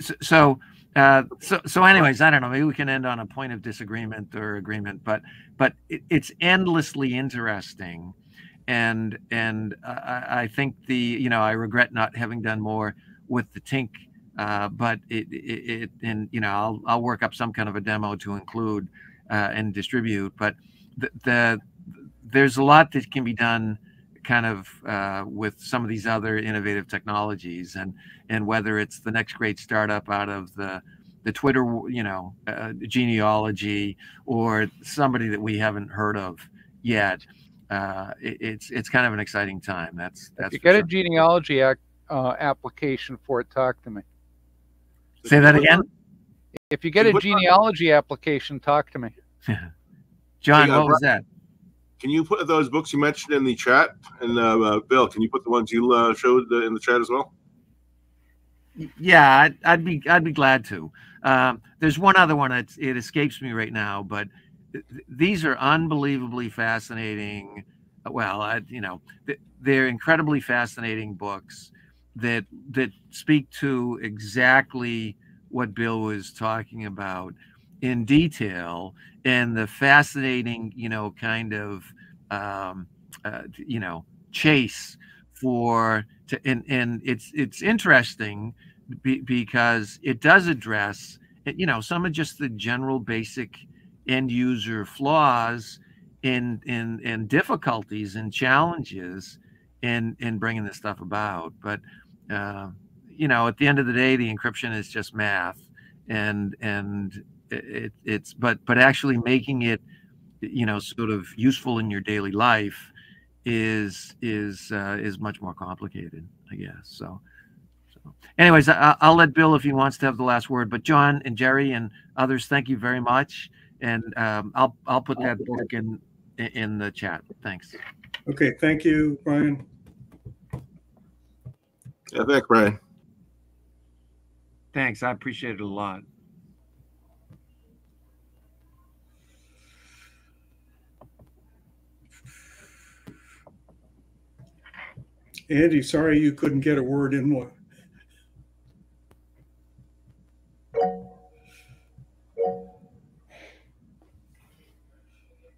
So, so, uh, so, so anyways, I don't know, maybe we can end on a point of disagreement or agreement, but, but it, it's endlessly interesting. And, and I, I think the, you know, I regret not having done more with the Tink, uh, but it, it, it, and, you know, I'll, I'll work up some kind of a demo to include, uh, and distribute, but the, the, there's a lot that can be done kind of uh, with some of these other innovative technologies, and and whether it's the next great startup out of the the Twitter, you know, uh, genealogy, or somebody that we haven't heard of yet, uh, it, it's it's kind of an exciting time. That's that's. If you get sure. a genealogy ac uh, application for it, talk to me. Say that again. If you get a genealogy application, talk to me. John, what was that? Can you put those books you mentioned in the chat? And uh, uh, Bill, can you put the ones you uh, showed uh, in the chat as well? Yeah, I'd, I'd be I'd be glad to. Um, there's one other one that it escapes me right now, but th these are unbelievably fascinating. Well, I, you know, th they're incredibly fascinating books that that speak to exactly what Bill was talking about in detail, and the fascinating, you know, kind of, um, uh, you know, chase for, to, and, and it's, it's interesting be, because it does address, you know, some of just the general basic end user flaws and, and, and difficulties and challenges in, in bringing this stuff about. But, uh, you know, at the end of the day, the encryption is just math, and, and, It, it's but but actually making it, you know, sort of useful in your daily life is is uh, is much more complicated, I guess. So, so. anyways, I, I'll let Bill if he wants to have the last word. But John and Jerry and others, thank you very much, and um, I'll I'll put that book in in the chat. Thanks. Okay, thank you, Brian. Yeah, thanks, Brian. Thanks, I appreciate it a lot. Andy, sorry you couldn't get a word in one.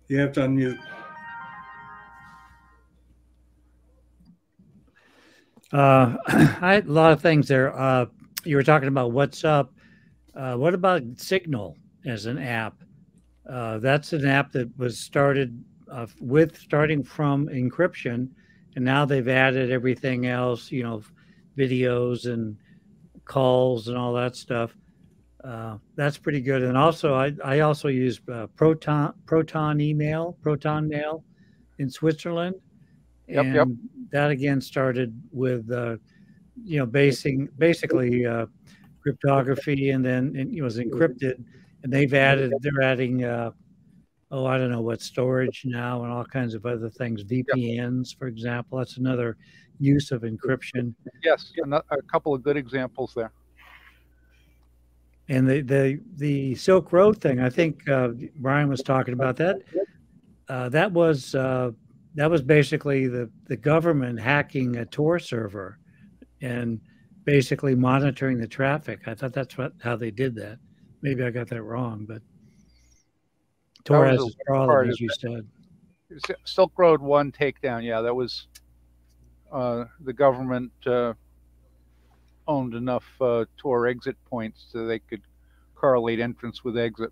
You have to unmute. Uh, I had a lot of things there. Uh, you were talking about WhatsApp. Uh, what about Signal as an app? Uh, that's an app that was started uh, with starting from encryption. And now they've added everything else, you know, videos and calls and all that stuff. Uh, that's pretty good. And also, I, I also use uh, Proton Proton email, Proton Mail, in Switzerland. Yep, and yep. that again started with, uh, you know, basing basically uh, cryptography, and then it was encrypted. And they've added, they're adding, uh, oh, I don't know what, storage now and all kinds of other things. V P Ns, for example, that's another use of encryption. Yes, a couple of good examples there. And the the, the Silk Road thing, I think uh, Brian was talking about that. Uh, that was uh, that was basically the the government hacking a Tor server and basically monitoring the traffic. I thought that's what how they did that. Maybe I got that wrong, but Tor has a problem, as you said. Silk Road one takedown, yeah, that was uh, the government. Uh, owned enough uh, Tor exit points so they could correlate entrance with exit.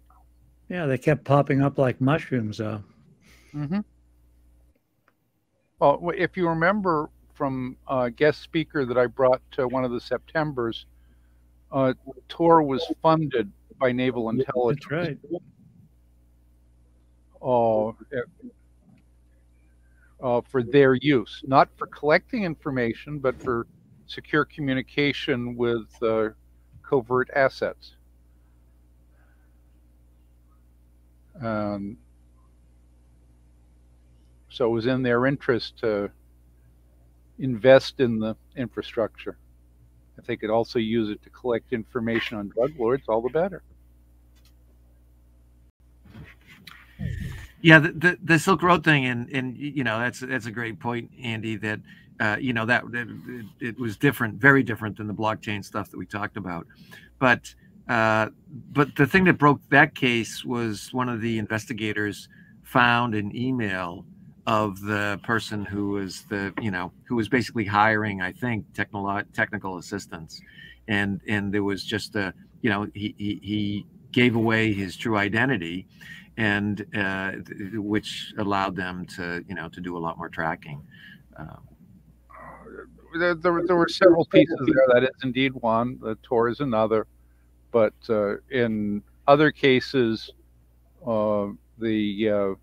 Yeah, they kept popping up like mushrooms, though. Mm-hmm. Well, if you remember from a uh, guest speaker that I brought to one of the Septembers, uh, Tor was funded by Naval Intelligence. That's right. Oh, uh, for their use, not for collecting information, but for secure communication with uh, covert assets. Um, so it was in their interest to invest in the infrastructure. If they could also use it to collect information on drug lords, all the better. Yeah, the, the, the Silk Road thing, and, and you know, that's, that's a great point, Andy, that Uh, you know, that it, it was different, very different than the blockchain stuff that we talked about. But uh, but the thing that broke that case was one of the investigators found an email of the person who was the, you know, who was basically hiring, I think, technical technical assistance. And and there was just a, you know, he, he, he gave away his true identity, and uh, which allowed them to, you know, to do a lot more tracking. Um, There, there, there were several pieces there. That is indeed one. The Tor is another. But uh, in other cases, uh, the uh,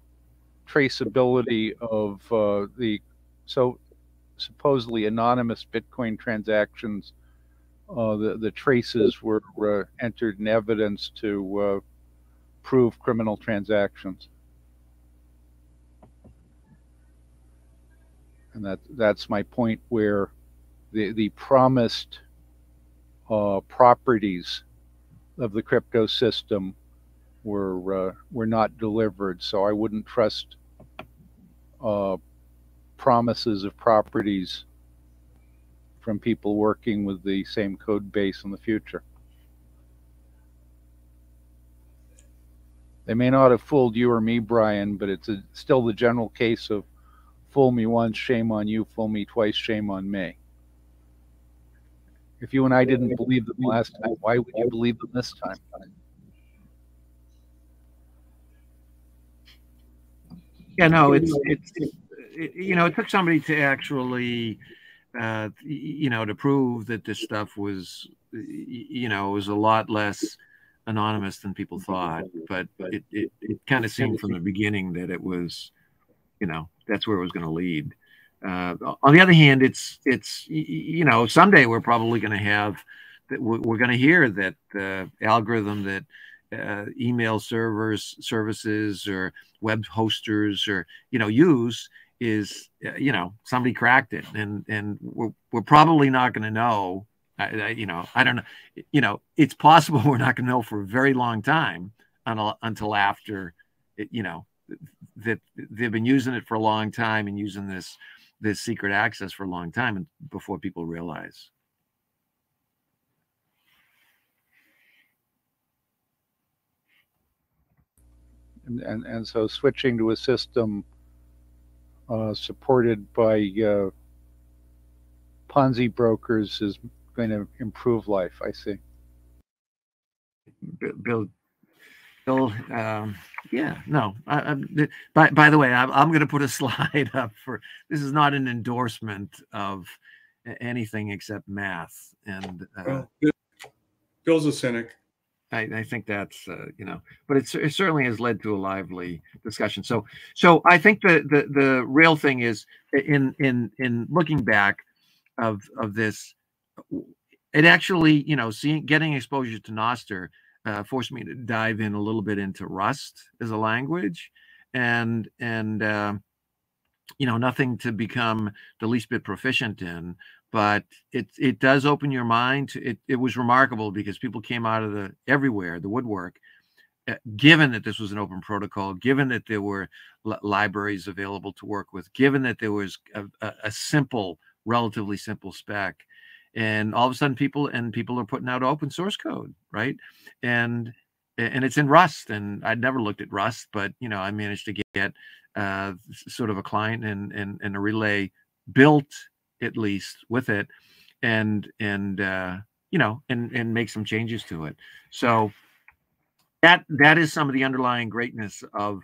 traceability of uh, the so supposedly anonymous Bitcoin transactions, uh, the, the traces were, were entered in evidence to uh, prove criminal transactions. And that, that's my point where the, the promised uh, properties of the crypto system were, uh, were not delivered. So I wouldn't trust uh, promises of properties from people working with the same code base in the future. They may not have fooled you or me, Brian, but it's a, still the general case of fool me once, shame on you. Fool me twice, shame on me. If you and I didn't believe them last time, why would you believe them this time? Yeah, no, it's, it's it, you know, it took somebody to actually, uh, you know, to prove that this stuff was, you know, was a lot less anonymous than people thought. But it, it, it kind of seemed from the beginning that it was, you know, that's where it was going to lead. Uh, on the other hand, it's, it's, you know, someday we're probably going to have, we're going to hear that the algorithm that uh, email servers, services or web hosters or, you know, use is, you know, somebody cracked it. And, and we're, we're probably not going to know, I, I, you know, I don't know, you know, it's possible we're not going to know for a very long time until after, you know, that they've been using it for a long time and using this this secret access for a long time and before people realize. And, and, and so switching to a system uh, supported by uh, Ponzi brokers is going to improve life, I see. Build. So, um, yeah, no, I, I, by, by the way, I, I'm going to put a slide up for, this is not an endorsement of anything except math. And uh, well, Bill's a cynic. I, I think that's, uh, you know, but it's, it certainly has led to a lively discussion. So, so I think the, the, the real thing is in, in, in looking back of, of this, it actually, you know, seeing getting exposure to Nostr uh, forced me to dive in a little bit into Rust as a language, and and uh, you know, nothing to become the least bit proficient in, but it it does open your mind to it. It was remarkable because people came out of the everywhere the woodwork. Uh, given that this was an open protocol, given that there were li libraries available to work with, given that there was a, a, a simple, relatively simple spec, and all of a sudden people and people are putting out open source code, right? And and it's in Rust, and I'd never looked at Rust, but you know I managed to get uh, sort of a client and, and and a relay built at least with it, and and uh, you know and and make some changes to it, so. That, that is some of the underlying greatness of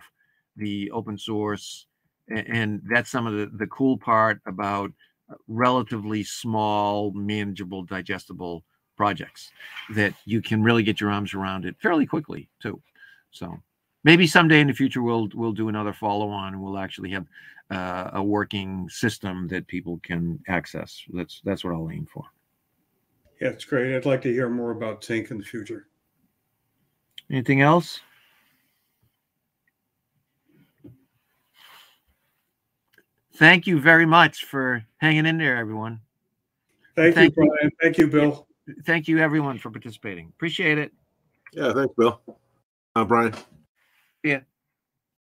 the open source, and that's some of the, the cool part about relatively small, manageable, digestible projects that you can really get your arms around it fairly quickly too. So maybe someday in the future we'll we'll do another follow-on, and we'll actually have uh, a working system that people can access. That's that's what I'll aim for. Yeah, it's great. I'd like to hear more about Tink in the future. Anything else? Thank you very much for hanging in there, everyone. Thank, thank you, Brian. Thank you, Bill. Thank you, everyone, for participating. Appreciate it. Yeah, thanks, Bill. Uh, Brian. Yeah.